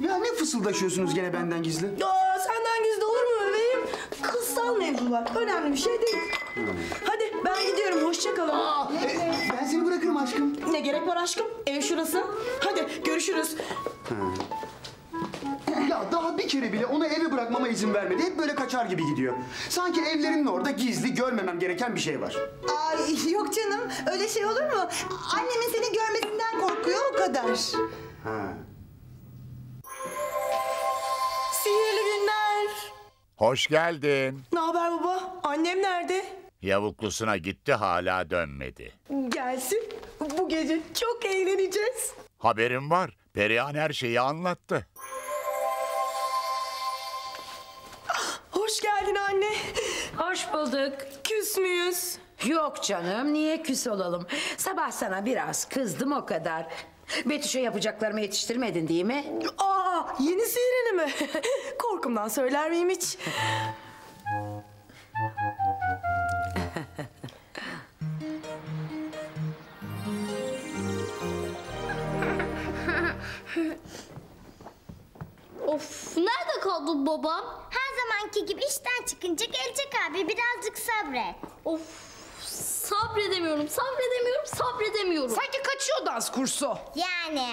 Ya ne fısıldaşıyorsunuz gene benden gizli? Aa, senden gizli olur mu bebeğim? Kızsal mevzular. Önemli bir şey değil. Hadi ben gidiyorum. Hoşça kalın. Aa, e, ben seni bırakırım aşkım. Ne gerek var aşkım? Ev şurası. Hadi görüşürüz. Ha. Ya daha bir kere bile ona evi bırakmama izin vermedi. Hep böyle kaçar gibi gidiyor. Sanki evlerinin orada gizli görmemem gereken bir şey var. Ay yok canım. Öyle şey olur mu? Annemin seni görmesinden korkuyor o kadar. Ha. Sihirli günler. Hoş geldin. Ne haber baba? Annem nerede? Yavuklusuna gitti, hala dönmedi. Gelsin. Bu gece çok eğleneceğiz. Haberim var. Perihan her şeyi anlattı. Hoş geldin anne. Hoş bulduk. Küs müyüz? Yok canım, niye küs olalım? Sabah sana biraz kızdım o kadar. Betüş'e yapacaklarımı yetiştirmedin değil mi? Aa, yeni sihirini mi? Korkumdan söyler miyim hiç? Of, nerede kaldı babam? Her zamanki gibi işten çıkınca gelecek abi, birazcık sabret. Of, sabredemiyorum, sabredemiyorum, sabredemiyorum. Sanki kaçıyor dans kursu. Yani.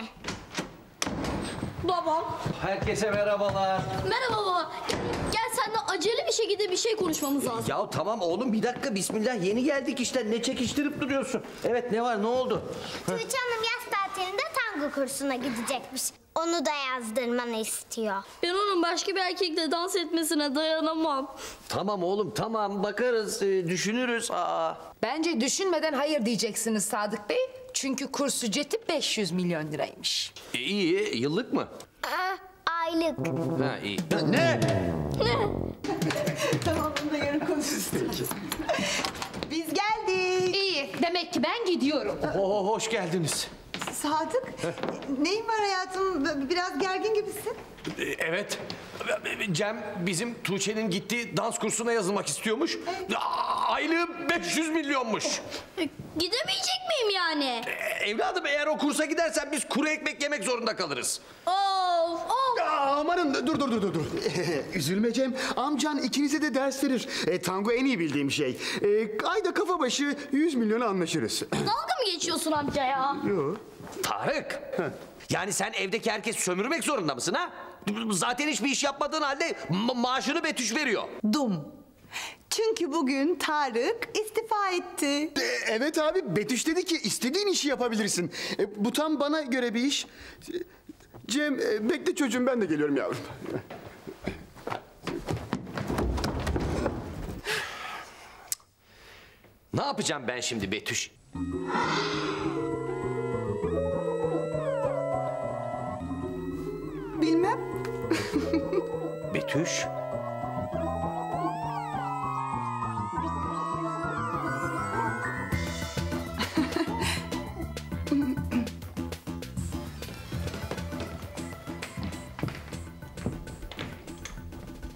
Babam. Herkese merhabalar. Merhaba baba. Gel, gel seninle acele bir şekilde bir şey konuşmamız lazım. Ya tamam oğlum, bir dakika, bismillah, yeni geldik işte, ne çekiştirip duruyorsun? Evet, ne var, ne oldu? Tuğçe Hanım yaz tatilinde tango kursuna gidecekmiş. Onu da yazdırmanı istiyor. Ben onun başka bir erkekle dans etmesine dayanamam. Tamam oğlum, tamam, bakarız, düşünürüz. Aa. Bence düşünmeden hayır diyeceksiniz Sadık Bey. Çünkü kurs ücreti beş yüz milyon liraymış. E, iyi, yıllık mı? Aa, aylık. Ha, iyi. Ne? Ne? Tamam, bunu da yarın konuşuruz. Biz geldik. İyi, demek ki ben gidiyorum. Oho, hoş geldiniz. Sadık, neyin var hayatım? Biraz gergin gibisin. Evet, Cem bizim Tuğçe'nin gittiği dans kursuna yazılmak istiyormuş. Aylığı beş yüz milyonmuş. Gidemeyecek miyim yani? Evladım, eğer o kursa gidersen biz kuru ekmek yemek zorunda kalırız. Of, of. Amanın, dur dur dur dur. Üzülme Cem, amcan ikinize de ders verir. E, tango en iyi bildiğim şey. E, ayda kafa başı yüz milyona anlaşırız. Dalga mı geçiyorsun amca ya? Yok. Tarık, yani sen evdeki herkes sömürmek zorunda mısın ha? Zaten hiçbir iş yapmadığın halde ma maaşını Betüş veriyor. Dum. Çünkü bugün Tarık istifa etti. Ee, evet abi, Betüş dedi ki istediğin işi yapabilirsin. E, bu tam bana göre bir iş. Cem, e, bekle çocuğum, ben de geliyorum yavrum. Ne yapacağım ben şimdi Betüş? Bilmem. Betüş.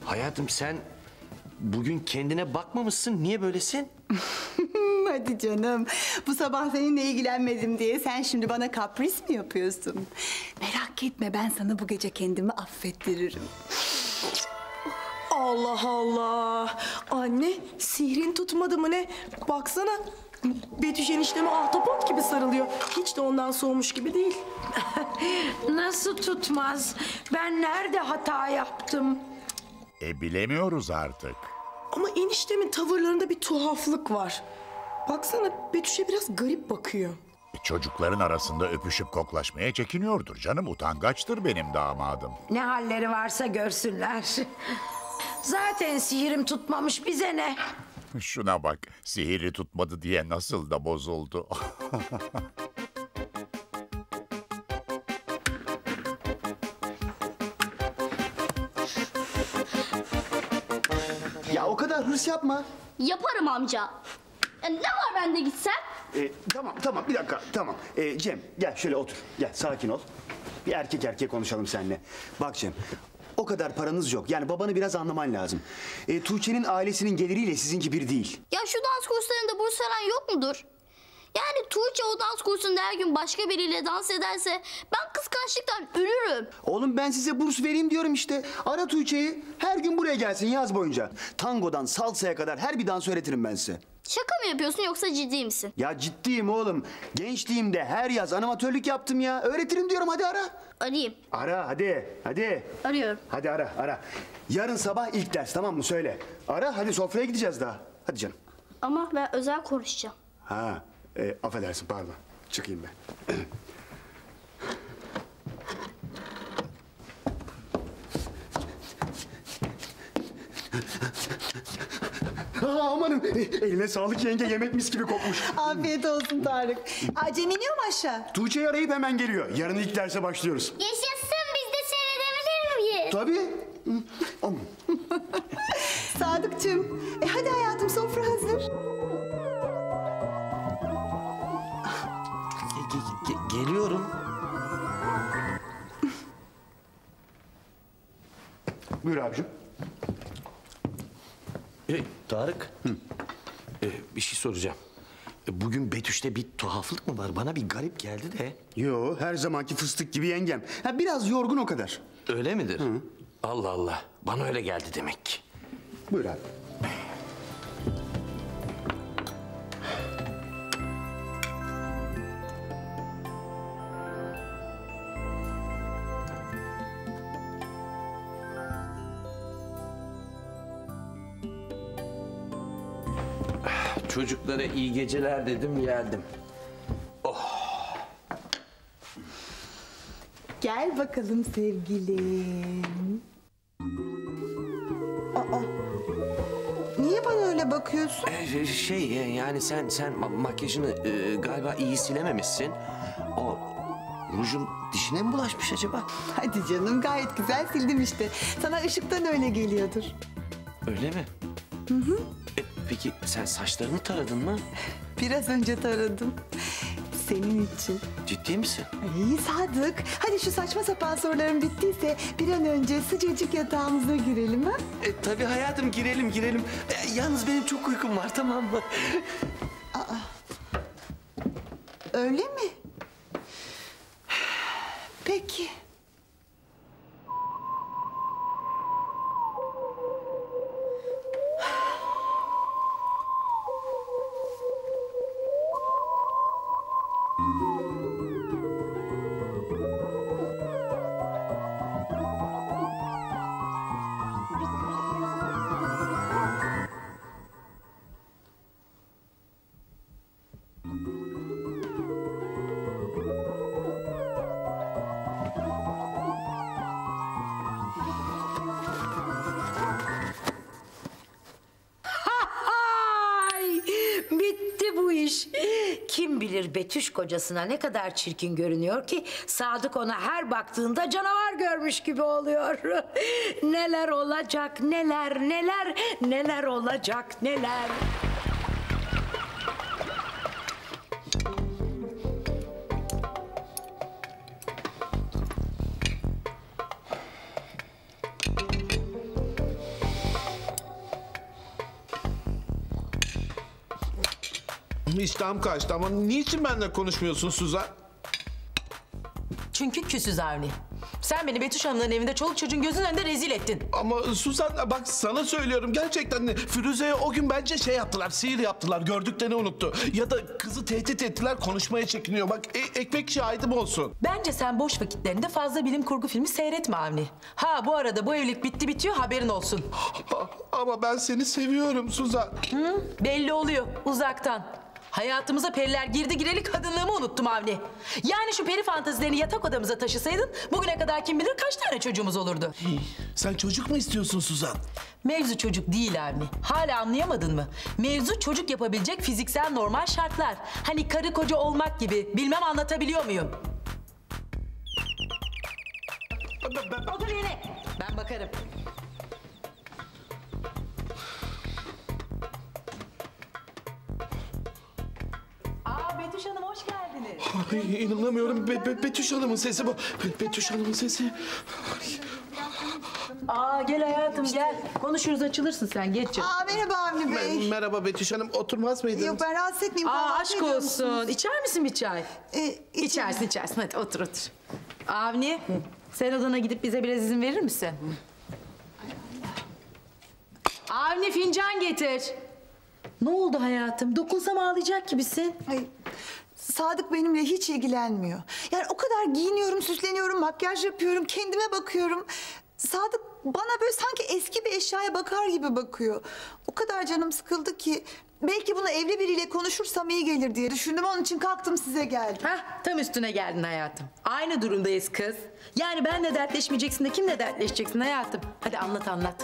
Hayatım sen bugün kendine bakmamışsın. Niye böylesin? Hadi canım. Bu sabah seninle ilgilenmedim diye sen şimdi bana kapris mi yapıyorsun? Merak etme, ben sana bu gece kendimi affettiririm. Allah Allah! Anne, sihrin tutmadı mı ne? Baksana, Betüş enişteme ahtapot gibi sarılıyor. Hiç de ondan soğumuş gibi değil. Nasıl tutmaz? Ben nerede hata yaptım? E bilemiyoruz artık. Ama eniştemin tavırlarında bir tuhaflık var. Baksana, Betüş'e biraz garip bakıyor. Çocukların arasında öpüşüp koklaşmaya çekiniyordur canım. Utangaçtır benim damadım. Ne halleri varsa görsünler. Zaten sihirim tutmamış, bize ne? Şuna bak, sihiri tutmadı diye nasıl da bozuldu. Ya o kadar hırs yapma. Yaparım amca. E, ne var bende gitsem? E, tamam tamam bir dakika tamam. E, Cem gel şöyle otur. Gel sakin ol. Bir erkek erkek konuşalım seninle. Bak Cem, o kadar paranız yok. Yani babanı biraz anlaman lazım. E, Tuğçe'nin ailesinin geliriyle sizinki bir değil. Ya şu dans kurslarında burs veren yok mudur? Yani Tuğçe o dans kursunda her gün başka biriyle dans ederse ben kıskançlıktan ölürüm. Oğlum ben size burs vereyim diyorum işte. Ara Tuğçe'yi, her gün buraya gelsin yaz boyunca. Tangodan salsaya kadar her bir dans öğretirim ben size. Şaka mı yapıyorsun yoksa ciddi misin? Ya ciddiyim oğlum. Gençliğimde her yaz animatörlük yaptım ya. Öğretirim diyorum, hadi ara. Arayayım. Ara hadi hadi. Arıyorum. Hadi ara ara. Yarın sabah ilk ders, tamam mı, söyle. Ara hadi, sofraya gideceğiz daha. Hadi canım. Ama ben özel konuşacağım. Ha e, affedersin pardon. Çıkayım ben. Aa, amanın, eline sağlık yenge, yemek mis gibi kokmuş. Afiyet olsun Tarık. Acem iniyor mu aşağı? Tuğçe'yi arayıp hemen geliyor. Yarın ilk derse başlıyoruz. Yaşasın, biz de seyredebilir miyiz? Tabii. Sadıkçığım, e hadi hayatım, sofra hazır. Ge- ge- geliyorum. Buyur abicim. Ee, Tarık, ee, bir şey soracağım. Bugün Betüş'te bir tuhaflık mı var? Bana bir garip geldi de. Yo, her zamanki fıstık gibi yengem. Ha, biraz yorgun o kadar. Öyle midir? Hı. Allah Allah, bana öyle geldi demek ki. Buyur abi. Çocuklara iyi geceler dedim, geldim. Oh. Gel bakalım sevgilim. Aa, niye bana öyle bakıyorsun? Ee, şey yani sen sen makyajını e, galiba iyi silememişsin. O rujum dişine mi bulaşmış acaba? Hadi canım, gayet güzel sildim işte. Sana ışıktan öyle geliyordur. Öyle mi? Hı hı. Peki sen saçlarını taradın mı? Biraz önce taradım. Senin için. Ciddi misin? İyi Sadık. Hadi şu saçma sapan sorularım bittiyse bir an önce sıcacık yatağımıza girelim ha? E, tabii hayatım, girelim girelim. E, yalnız benim çok uykum var, tamam mı? Aa, öyle mi? Peki. Betüş kocasına ne kadar çirkin görünüyor ki Sadık ona her baktığında canavar görmüş gibi oluyor. Neler olacak, neler neler neler olacak, neler. iştahım kaçtı ama niçin benimle konuşmuyorsun Suzan? Çünkü küsüz Avni. Sen beni Betüş Hanım'ın evinde çoluk çocuğun gözünün önünde rezil ettin. Ama Suzan bak sana söylüyorum gerçekten Firuze'ye o gün bence şey yaptılar, sihir yaptılar, gördüklerini unuttu. Ya da kızı tehdit ettiler, konuşmaya çekiniyor. Bak e ekmek şahidim olsun. Bence sen boş vakitlerinde fazla bilim kurgu filmi seyretme Avni. Ha bu arada bu evlilik bitti bitiyor haberin olsun. Ama ben seni seviyorum Suzan. Hı, belli oluyor uzaktan. Hayatımıza periler girdi gireli kadınlığımı unuttum Avni. Yani şu peri fantazilerini yatak odamıza taşısaydın... ...bugüne kadar kim bilir kaç tane çocuğumuz olurdu. Hii, sen çocuk mu istiyorsun Suzan? Mevzu çocuk değil Avni. Hala anlayamadın mı? Mevzu çocuk yapabilecek fiziksel normal şartlar. Hani karı koca olmak gibi. Bilmem anlatabiliyor muyum? Otur yine. Ben bakarım. Betüş Hanım hoş geldiniz. Ay, inanamıyorum. Be, be, Betüş Hanım'ın sesi bu. Be, Betüş Hanım'ın sesi. Ay. Aa gel hayatım gel. Konuşuruz açılırsın sen geç canım. Aa merhaba Avni Bey. Me merhaba Betüş Hanım. Oturmaz mıydınız? Yok ben rahatsız etmeyeyim. Aa aşk olsun. Musunuz? İçer misin bir çay? Ee, içersin içersin hadi otur otur. Avni Hı. sen odana gidip bize biraz izin verir misin? Hı. Avni fincan getir. Ne oldu hayatım? Dokunsam ağlayacak gibisin. Ay, Sadık benimle hiç ilgilenmiyor. Yani o kadar giyiniyorum, süsleniyorum, makyaj yapıyorum, kendime bakıyorum. Sadık bana böyle sanki eski bir eşyaya bakar gibi bakıyor. O kadar canım sıkıldı ki... ...belki bunu evli biriyle konuşursam iyi gelir diye düşündüm. Onun için kalktım size geldim. Hah, tam üstüne geldin hayatım. Aynı durumdayız kız. Yani benle dertleşmeyeceksin de kimle dertleşeceksin hayatım? Hadi anlat anlat.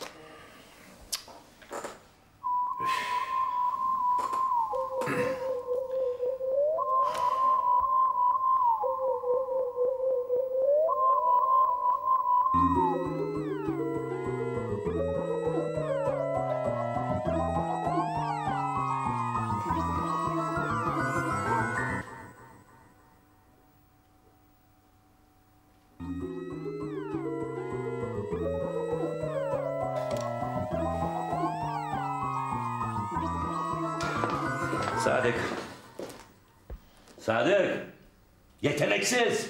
Sadık. Sadık. Yeteneksiz.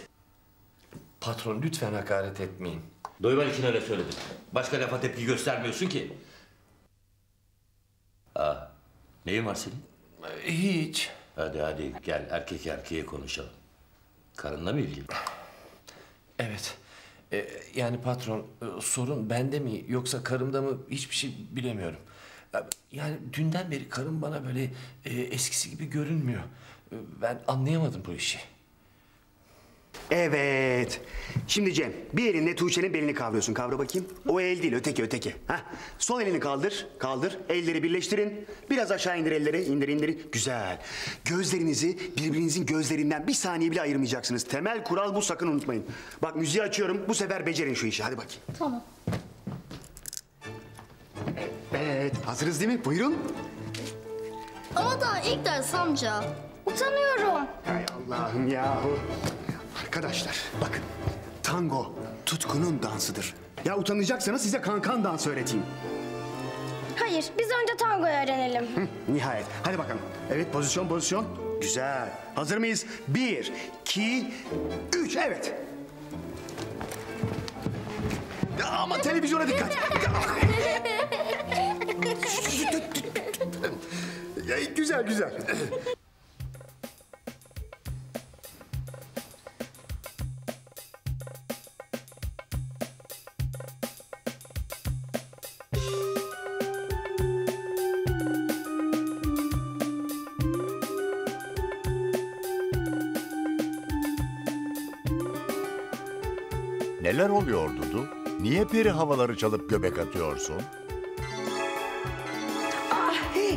Patron lütfen hakaret etmeyin. Duyman için öyle söyledim. Başka lafa tepki göstermiyorsun ki. Aa, neyin var senin? Hiç. Hadi hadi gel erkek erkeğe konuşalım. Karınla mı ilgili? Evet. Ee, yani patron sorun bende mi yoksa karımda mı hiçbir şey bilemiyorum. Yani dünden beri karım bana böyle e, eskisi gibi görünmüyor. E, ben anlayamadım bu işi. Evet. Şimdi Cem, bir elinle Tuğçe'nin belini kavruyorsun. Kavra bakayım. O el değil, öteki öteki. Hah. Sol elini kaldır, kaldır. Elleri birleştirin. Biraz aşağı indir elleri, indir indir. Güzel. Gözlerinizi birbirinizin gözlerinden bir saniye bile ayırmayacaksınız. Temel kural bu, sakın unutmayın. Bak müziği açıyorum, bu sefer becerin şu işi. Hadi bakayım. Tamam. Evet, hazırız değil mi? Buyurun. Ama daha ilk ders amca. Utanıyorum. Hay Allah'ım yahu. Arkadaşlar bakın, tango tutkunun dansıdır. Ya utanacaksanız size kankan dansı öğreteyim. Hayır, biz önce tangoyu öğrenelim. Hı, nihayet. Hadi bakalım. Evet, pozisyon pozisyon. Güzel. Hazır mıyız? Bir, iki, üç. Evet. Ama televizyona dikkat. Güzel, güzel. Neler oluyor Dudu? Niye peri havaları çalıp göbek atıyorsun?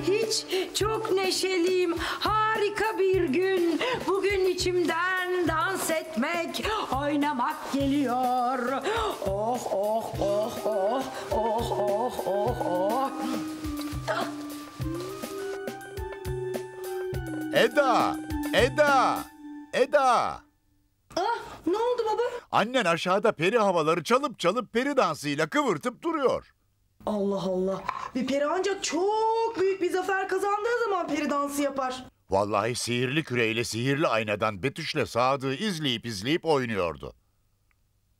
Hiç, çok neşeliyim. Harika bir gün. Bugün içimden dans etmek, oynamak geliyor. Oh, oh, oh, oh, oh, oh, oh, oh. Eda, Eda, Eda. Ah, ne oldu baba? Annen aşağıda peri havaları çalıp çalıp peri dansıyla kıvırtıp duruyor. Allah Allah. Ve peri ancak çok büyük bir zafer kazandığı zaman peri dansı yapar. Vallahi sihirli küreyle sihirli aynadan Betüş'le Sadık'ı izleyip izleyip oynuyordu.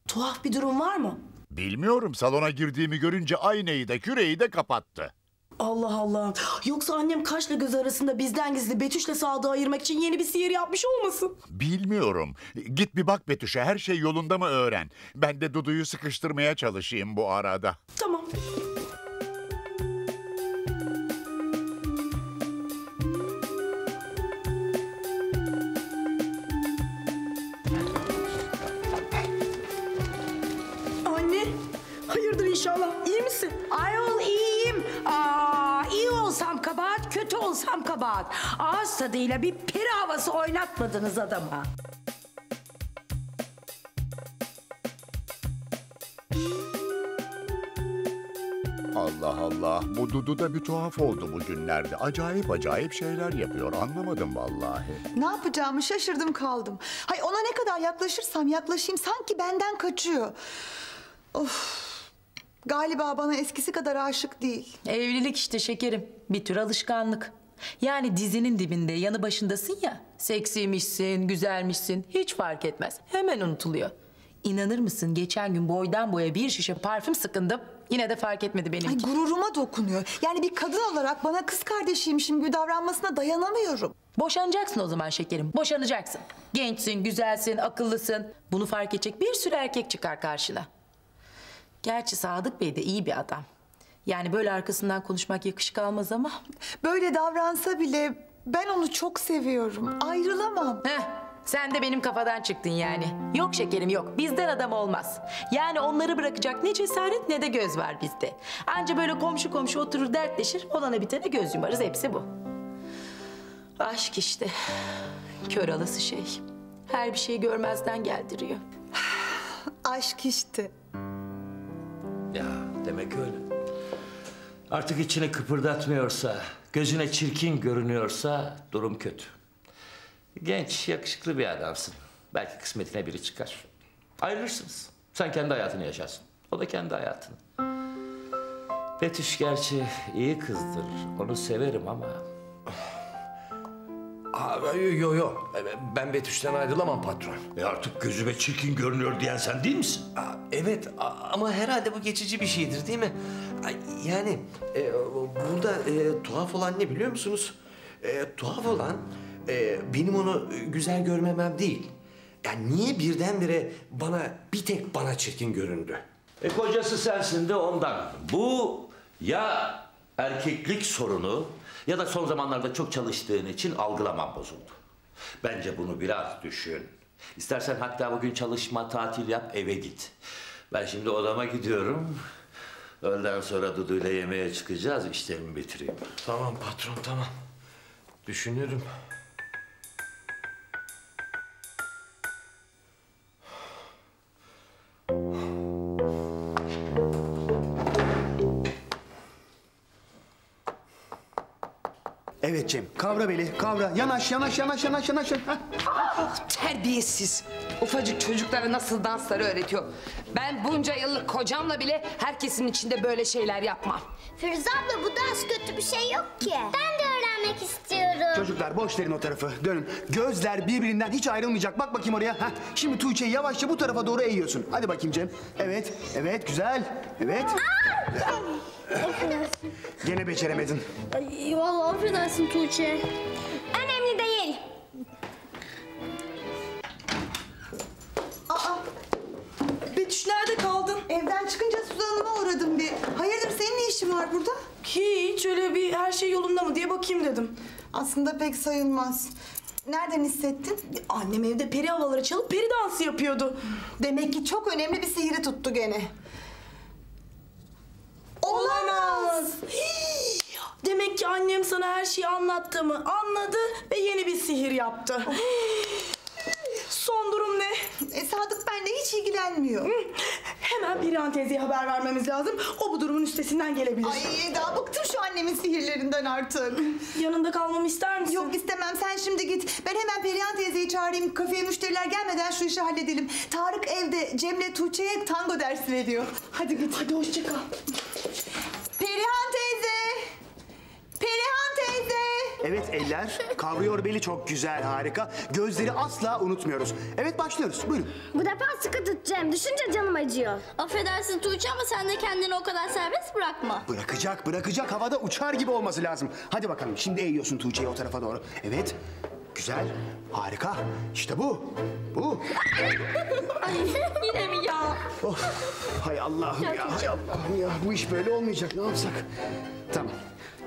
Tuhaf bir durum var mı? Bilmiyorum. Salona girdiğimi görünce aynayı da küreyi de kapattı. Allah Allah. Yoksa annem kaşla göz arasında bizden gizli Betüş'le Sadık'ı ayırmak için yeni bir sihir yapmış olmasın? Bilmiyorum. Git bir bak Betüş'e, her şey yolunda mı öğren. Ben de Dudu'yu sıkıştırmaya çalışayım bu arada. Tamam. Anne, hayırdır inşallah. İyi misin? Ayol iyiyim. Aa, iyi olsam kabahat, kötü olsam kabahat. Ağız tadıyla bir peri havası oynatmadınız adama. Allah Allah, bu Dudu da bir tuhaf oldu bugünlerde. Acayip acayip şeyler yapıyor, anlamadım vallahi. Ne yapacağımı şaşırdım kaldım. Hay, ona ne kadar yaklaşırsam yaklaşayım sanki benden kaçıyor. Of, galiba bana eskisi kadar aşık değil. Evlilik işte şekerim, bir tür alışkanlık. Yani dizinin dibinde, yanı başındasın ya. Seksiymişsin, güzelmişsin, hiç fark etmez. Hemen unutuluyor. İnanır mısın, geçen gün boydan boya bir şişe parfüm sıkındım. Yine de fark etmedi benim. Ay, gururuma dokunuyor. Yani bir kadın olarak bana kız kardeşiymişim gibi davranmasına dayanamıyorum. Boşanacaksın o zaman şekerim, boşanacaksın. Gençsin, güzelsin, akıllısın. Bunu fark edecek bir sürü erkek çıkar karşına. Gerçi Sadık Bey de iyi bir adam. Yani böyle arkasından konuşmak yakışık almaz ama. Böyle davransa bile ben onu çok seviyorum. Ayrılamam. Heh. Sen de benim kafadan çıktın yani. Yok şekerim yok, bizden adam olmaz. Yani onları bırakacak ne cesaret ne de göz var bizde. Anca böyle komşu komşu oturur dertleşir, olana bitene göz yumarız, hepsi bu. Aşk işte, kör alası şey. Her bir şeyi görmezden geldiriyor. Aşk işte. Ya demek öyle. Artık içini kıpırdatmıyorsa, gözüne çirkin görünüyorsa durum kötü. Genç, yakışıklı bir adamsın. Belki kısmetine biri çıkar. Ayrılırsınız. Sen kendi hayatını yaşarsın. O da kendi hayatını. Betüş gerçi iyi kızdır. Onu severim ama... Yok yok. Ben Betüş'ten ayrılamam patron. E artık gözüme çirkin görünüyor diyen sen değil misin? Aa, evet ama herhalde bu geçici bir şeydir değil mi? Yani e, burada e, tuhaf olan ne biliyor musunuz? E, tuhaf olan... Ee, benim onu güzel görmemem değil. Yani niye birdenbire bana, bir tek bana çirkin göründü? E kocası sensin de ondan. Bu ya erkeklik sorunu ya da son zamanlarda çok çalıştığın için algılamam bozuldu. Bence bunu biraz düşün. İstersen hatta bugün çalışma, tatil yap, eve git. Ben şimdi odama gidiyorum. Öğleden sonra Dudu'yla yemeğe çıkacağız, işlerimi bitireyim. Tamam patron, tamam. Düşünürüm. Evet Cem, kavra beli, kavra. Yanaş, yanaş, yanaş, yanaş, yanaş. Ah, terbiyesiz. Ufacık çocuklara nasıl dansları öğretiyor. Ben bunca yıllık kocamla bile herkesin içinde böyle şeyler yapmam. Firuze abla, bu dans kötü bir şey yok ki. Ben de öğrenmek istiyorum. Çocuklar boş verin o tarafı, dönün. Gözler birbirinden hiç ayrılmayacak. Bak bakayım oraya. Heh. Şimdi Tuğçe'yi yavaşça bu tarafa doğru eğiyorsun. Hadi bakayım Cem. Evet, evet, güzel. Evet. Gene beceremedin. Ay, vallahi affedersin Tuğçe. Önemli değil. Aa, Betüşler'de kaldın. Evden çıkınca Suzan'ıma uğradım bir. Hayırdır, senin ne işin var burada? Hiç, öyle bir her şey yolunda mı diye bakayım dedim. Aslında pek sayılmaz. Nereden hissettin? Annem evde peri havaları çalıp peri dansı yapıyordu. Demek ki çok önemli bir sihiri tuttu gene. Olamaz. Hii. Demek ki annem sana her şeyi anlattığımı anladı ve yeni bir sihir yaptı. Son durum ne? E, Sadık benimle hiç ilgilenmiyor. Hemen Perihan teyzeye haber vermemiz lazım. O bu durumun üstesinden gelebilir. Ay Eda, bıktım şu annemin sihirlerinden artık. Yanında kalmamı ister misin? Yok istemem, sen şimdi git. Ben hemen Perihan teyzeyi çağırayım. Kafeye müşteriler gelmeden şu işi halledelim. Tarık evde Cem'le Tuğçe'ye tango dersi veriyor. Hadi git. Hadi hoşça kal. Perihan teyze! Perihan teyze! Evet, eller kavruyor beli, çok güzel, harika. Gözleri asla unutmuyoruz. Evet, başlıyoruz. Buyurun. Bu defa sıkı tutacağım. Düşünce canım acıyor. Affedersin Tuğçe ama sen de kendini o kadar serbest bırakma. Bırakacak, bırakacak. Havada uçar gibi olması lazım. Hadi bakalım. Şimdi eğiyorsun Tuğçe'yi o tarafa doğru. Evet. Güzel, harika. İşte bu. Bu. Ay, yine mi ya? Of, hay Allah'ım ya, ya, hay Allah'ım ya. Bu iş böyle olmayacak. Ne yapsak? Tamam.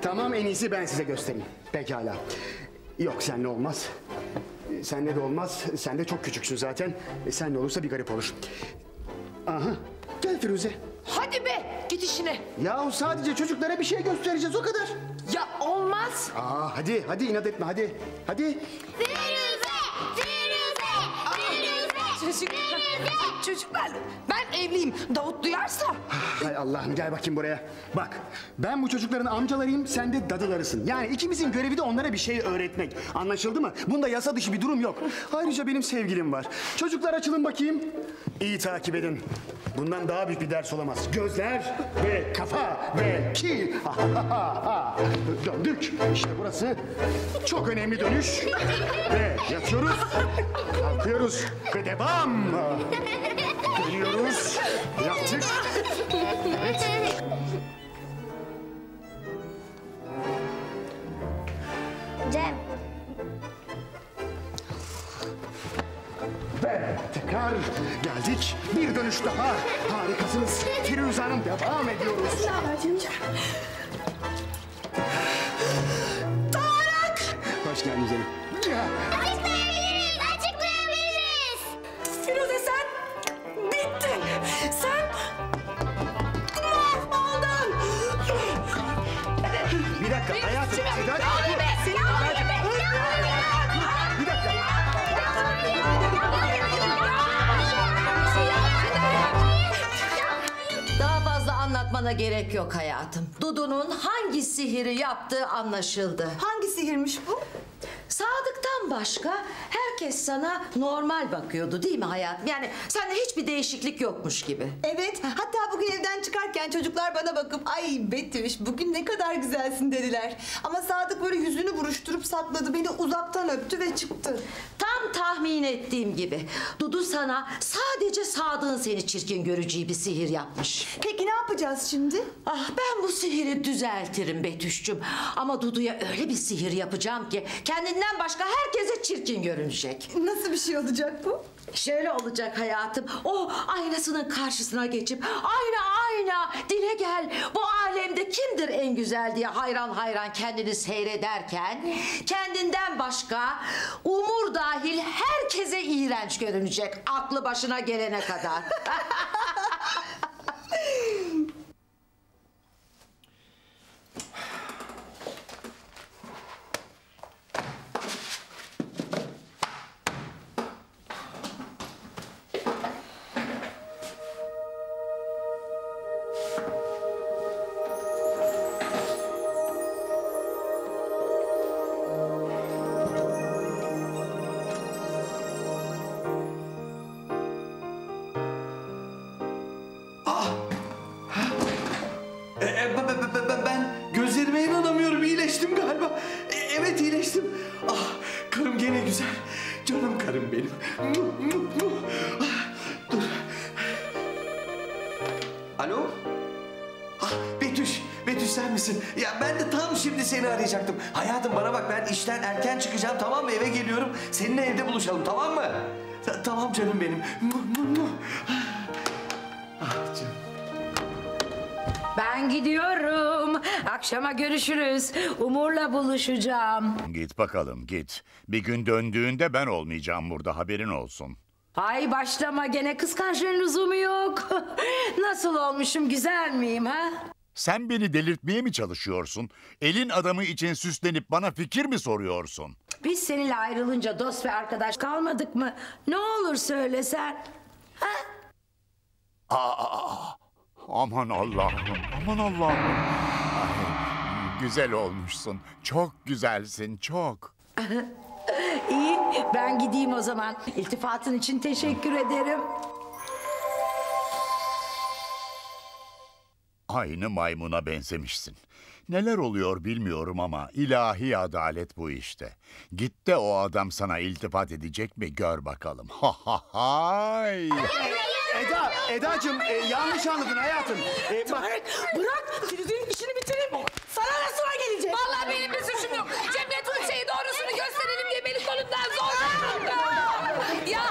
Tamam, en iyisi ben size göstereyim. Pekala. Yok, senle olmaz. Senle de olmaz. Sen de çok küçüksün zaten. Senle olursa bir garip olur. Aha. Gel Firuze. Hadi be, git işine. Yahu sadece çocuklara bir şey göstereceğiz, o kadar. Ya olmaz. Aa, hadi, hadi inat etme, hadi. Hadi. Firuze! Firuze! Firuze! Firuze! Çocuklar, ben evliyim. Davut duyarsa. Hay Allah'ım, gel bakayım buraya. Bak, ben bu çocukların amcalarıyım, sen de dadılarısın. Yani ikimizin görevi de onlara bir şey öğretmek. Anlaşıldı mı? Bunda yasa dışı bir durum yok. Ayrıca benim sevgilim var. Çocuklar, açılın bakayım. İyi takip edin. Bundan daha büyük bir ders olamaz. Gözler ve kafa ve ki. Döndük. İşte burası. Çok önemli dönüş. Ve yatıyoruz. Kalkıyoruz. Ve devam. Dönüyoruz. Yaptık. Evet. Cem. Ve tekrar geldik. Bir dönüş daha. Harikasınız. Firuze Hanım, devam ediyoruz. Ne haber Cemciğim? Tarık! Hoş geldin canım. Açıklayabiliriz, açıklayabiliriz. Firuze sen bittin. Sen mahvoldun. Bir dakika, bir hayatım. Bir dakika. Anlatmana gerek yok hayatım. Dudu'nun hangi sihiri yaptığı anlaşıldı. Hangi sihirmiş bu? Sadık'tan başka herkes sana normal bakıyordu değil mi hayatım? Yani sende hiçbir değişiklik yokmuş gibi. Evet, hatta bugün evden çıkarken çocuklar bana bakıp ay Betüş bugün ne kadar güzelsin dediler. Ama Sadık böyle yüzünü buruşturup sakladı, beni uzaktan öptü ve çıktı. Tam tahmin ettiğim gibi. Dudu sana sadece Sadık'ın seni çirkin göreceği bir sihir yapmış. Peki ne yapacağız şimdi? Ah, ben bu sihiri düzeltirim Betüş'cüm. Ama Dudu'ya öyle bir sihir yapacağım ki kendinden başka herkese çirkin görünecek. Nasıl bir şey olacak bu? Şöyle olacak hayatım. O aynasının karşısına geçip ayna ayna dile gel, bu alemde kimdir en güzel diye hayran hayran kendini seyrederken kendinden başka Umur dahil herkese iğrenç görünecek aklı başına gelene kadar. İşten erken çıkacağım, tamam mı? Eve geliyorum. Seninle evde buluşalım, tamam mı? Ta tamam canım benim. Ah canım. Ben gidiyorum. Akşama görüşürüz. Umur'la buluşacağım. Git bakalım, git. Bir gün döndüğünde ben olmayacağım burada, haberin olsun. Ay başlama gene, kıskançlığın lüzumu yok. Nasıl olmuşum, güzel miyim ha? Sen beni delirtmeye mi çalışıyorsun? Elin adamı için süslenip bana fikir mi soruyorsun? Biz seninle ayrılınca dost ve arkadaş kalmadık mı? Ne olur söylesen. Ha? Aa, aman Allah'ım, aman Allah'ım. Ay, güzel olmuşsun. Çok güzelsin, çok. İyi, ben gideyim o zaman. İltifatın için teşekkür ederim. aynı maymuna benzemişsin. Neler oluyor bilmiyorum ama ilahi adalet bu işte. Git de o adam sana iltifat edecek mi gör bakalım. Ha ha ha. Eda, Edacığım e, yanlış anladın hayatım. E, Tarık bırak, Firuze'nin işini bitireyim. Sana ne sıra gelecek? Vallahi benim bir suçum yok. Cem'le Tuğçe'yi doğrusunu gösterelim diye beni kolundan zorladı. Ya.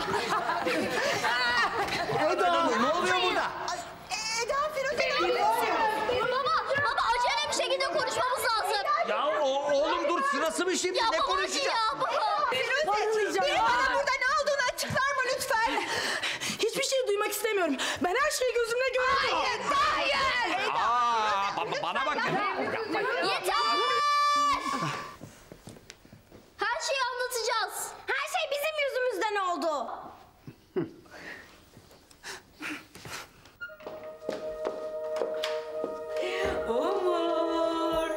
Eda ne oluyor burada? Eda Firuze'nin işi. Baba, baba acele bir şekilde konuşmamız lazım. Ya o, oğlum dur sırası mı şimdi? Ya, ne konuşacağız? Ya baba. Firuze, biri bana burada ne olduğunu açıklar mı lütfen? Hiçbir şey duymak istemiyorum. Ben her şeyi gözümle görüyorum. Hayır, hayır. Eda, aa, ba bana bak. Yeter. Her şeyi anlatacağız. Her şey bizim yüzümüzden oldu. Umur.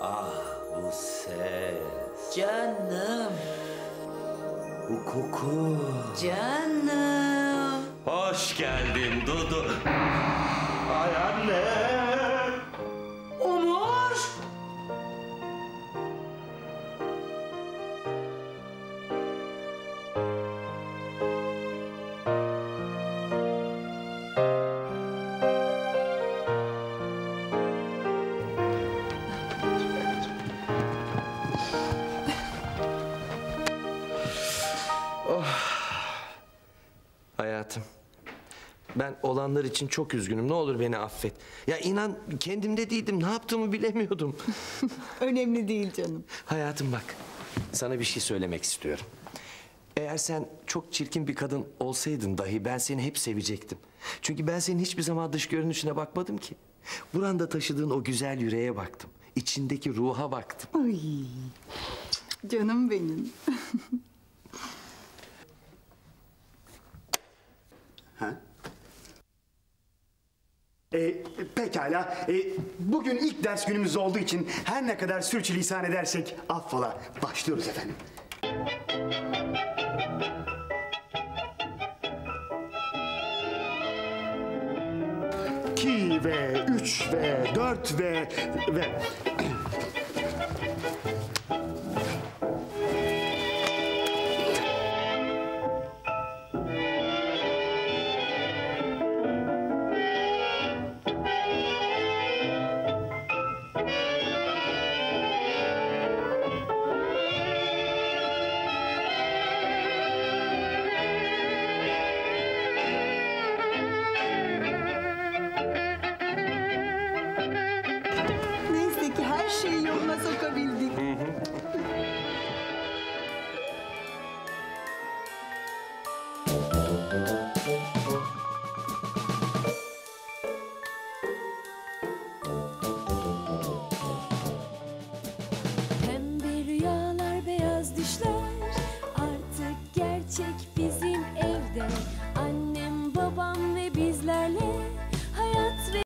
Ah bu ses. Canım. Bu koku. Canım. Hoş geldin Dudu. Ay anne. Umur. Oh. Hayatım. Ben olanlar için çok üzgünüm. Ne olur beni affet. Ya inan kendimde değildim. Ne yaptığımı bilemiyordum. Önemli değil canım. Hayatım bak. Sana bir şey söylemek istiyorum. Eğer sen çok çirkin bir kadın olsaydın dahi ben seni hep sevecektim. Çünkü ben senin hiçbir zaman dış görünüşüne bakmadım ki. Buranda taşıdığın o güzel yüreğe baktım. İçindeki ruha baktım. Ay. Canım benim. Ha? E, pekala, e, bugün ilk ders günümüz olduğu için her ne kadar sürçülisan edersek affola, başlıyoruz efendim. İki ve üç ve dört ve ve. Gerçek bizim evde annem babam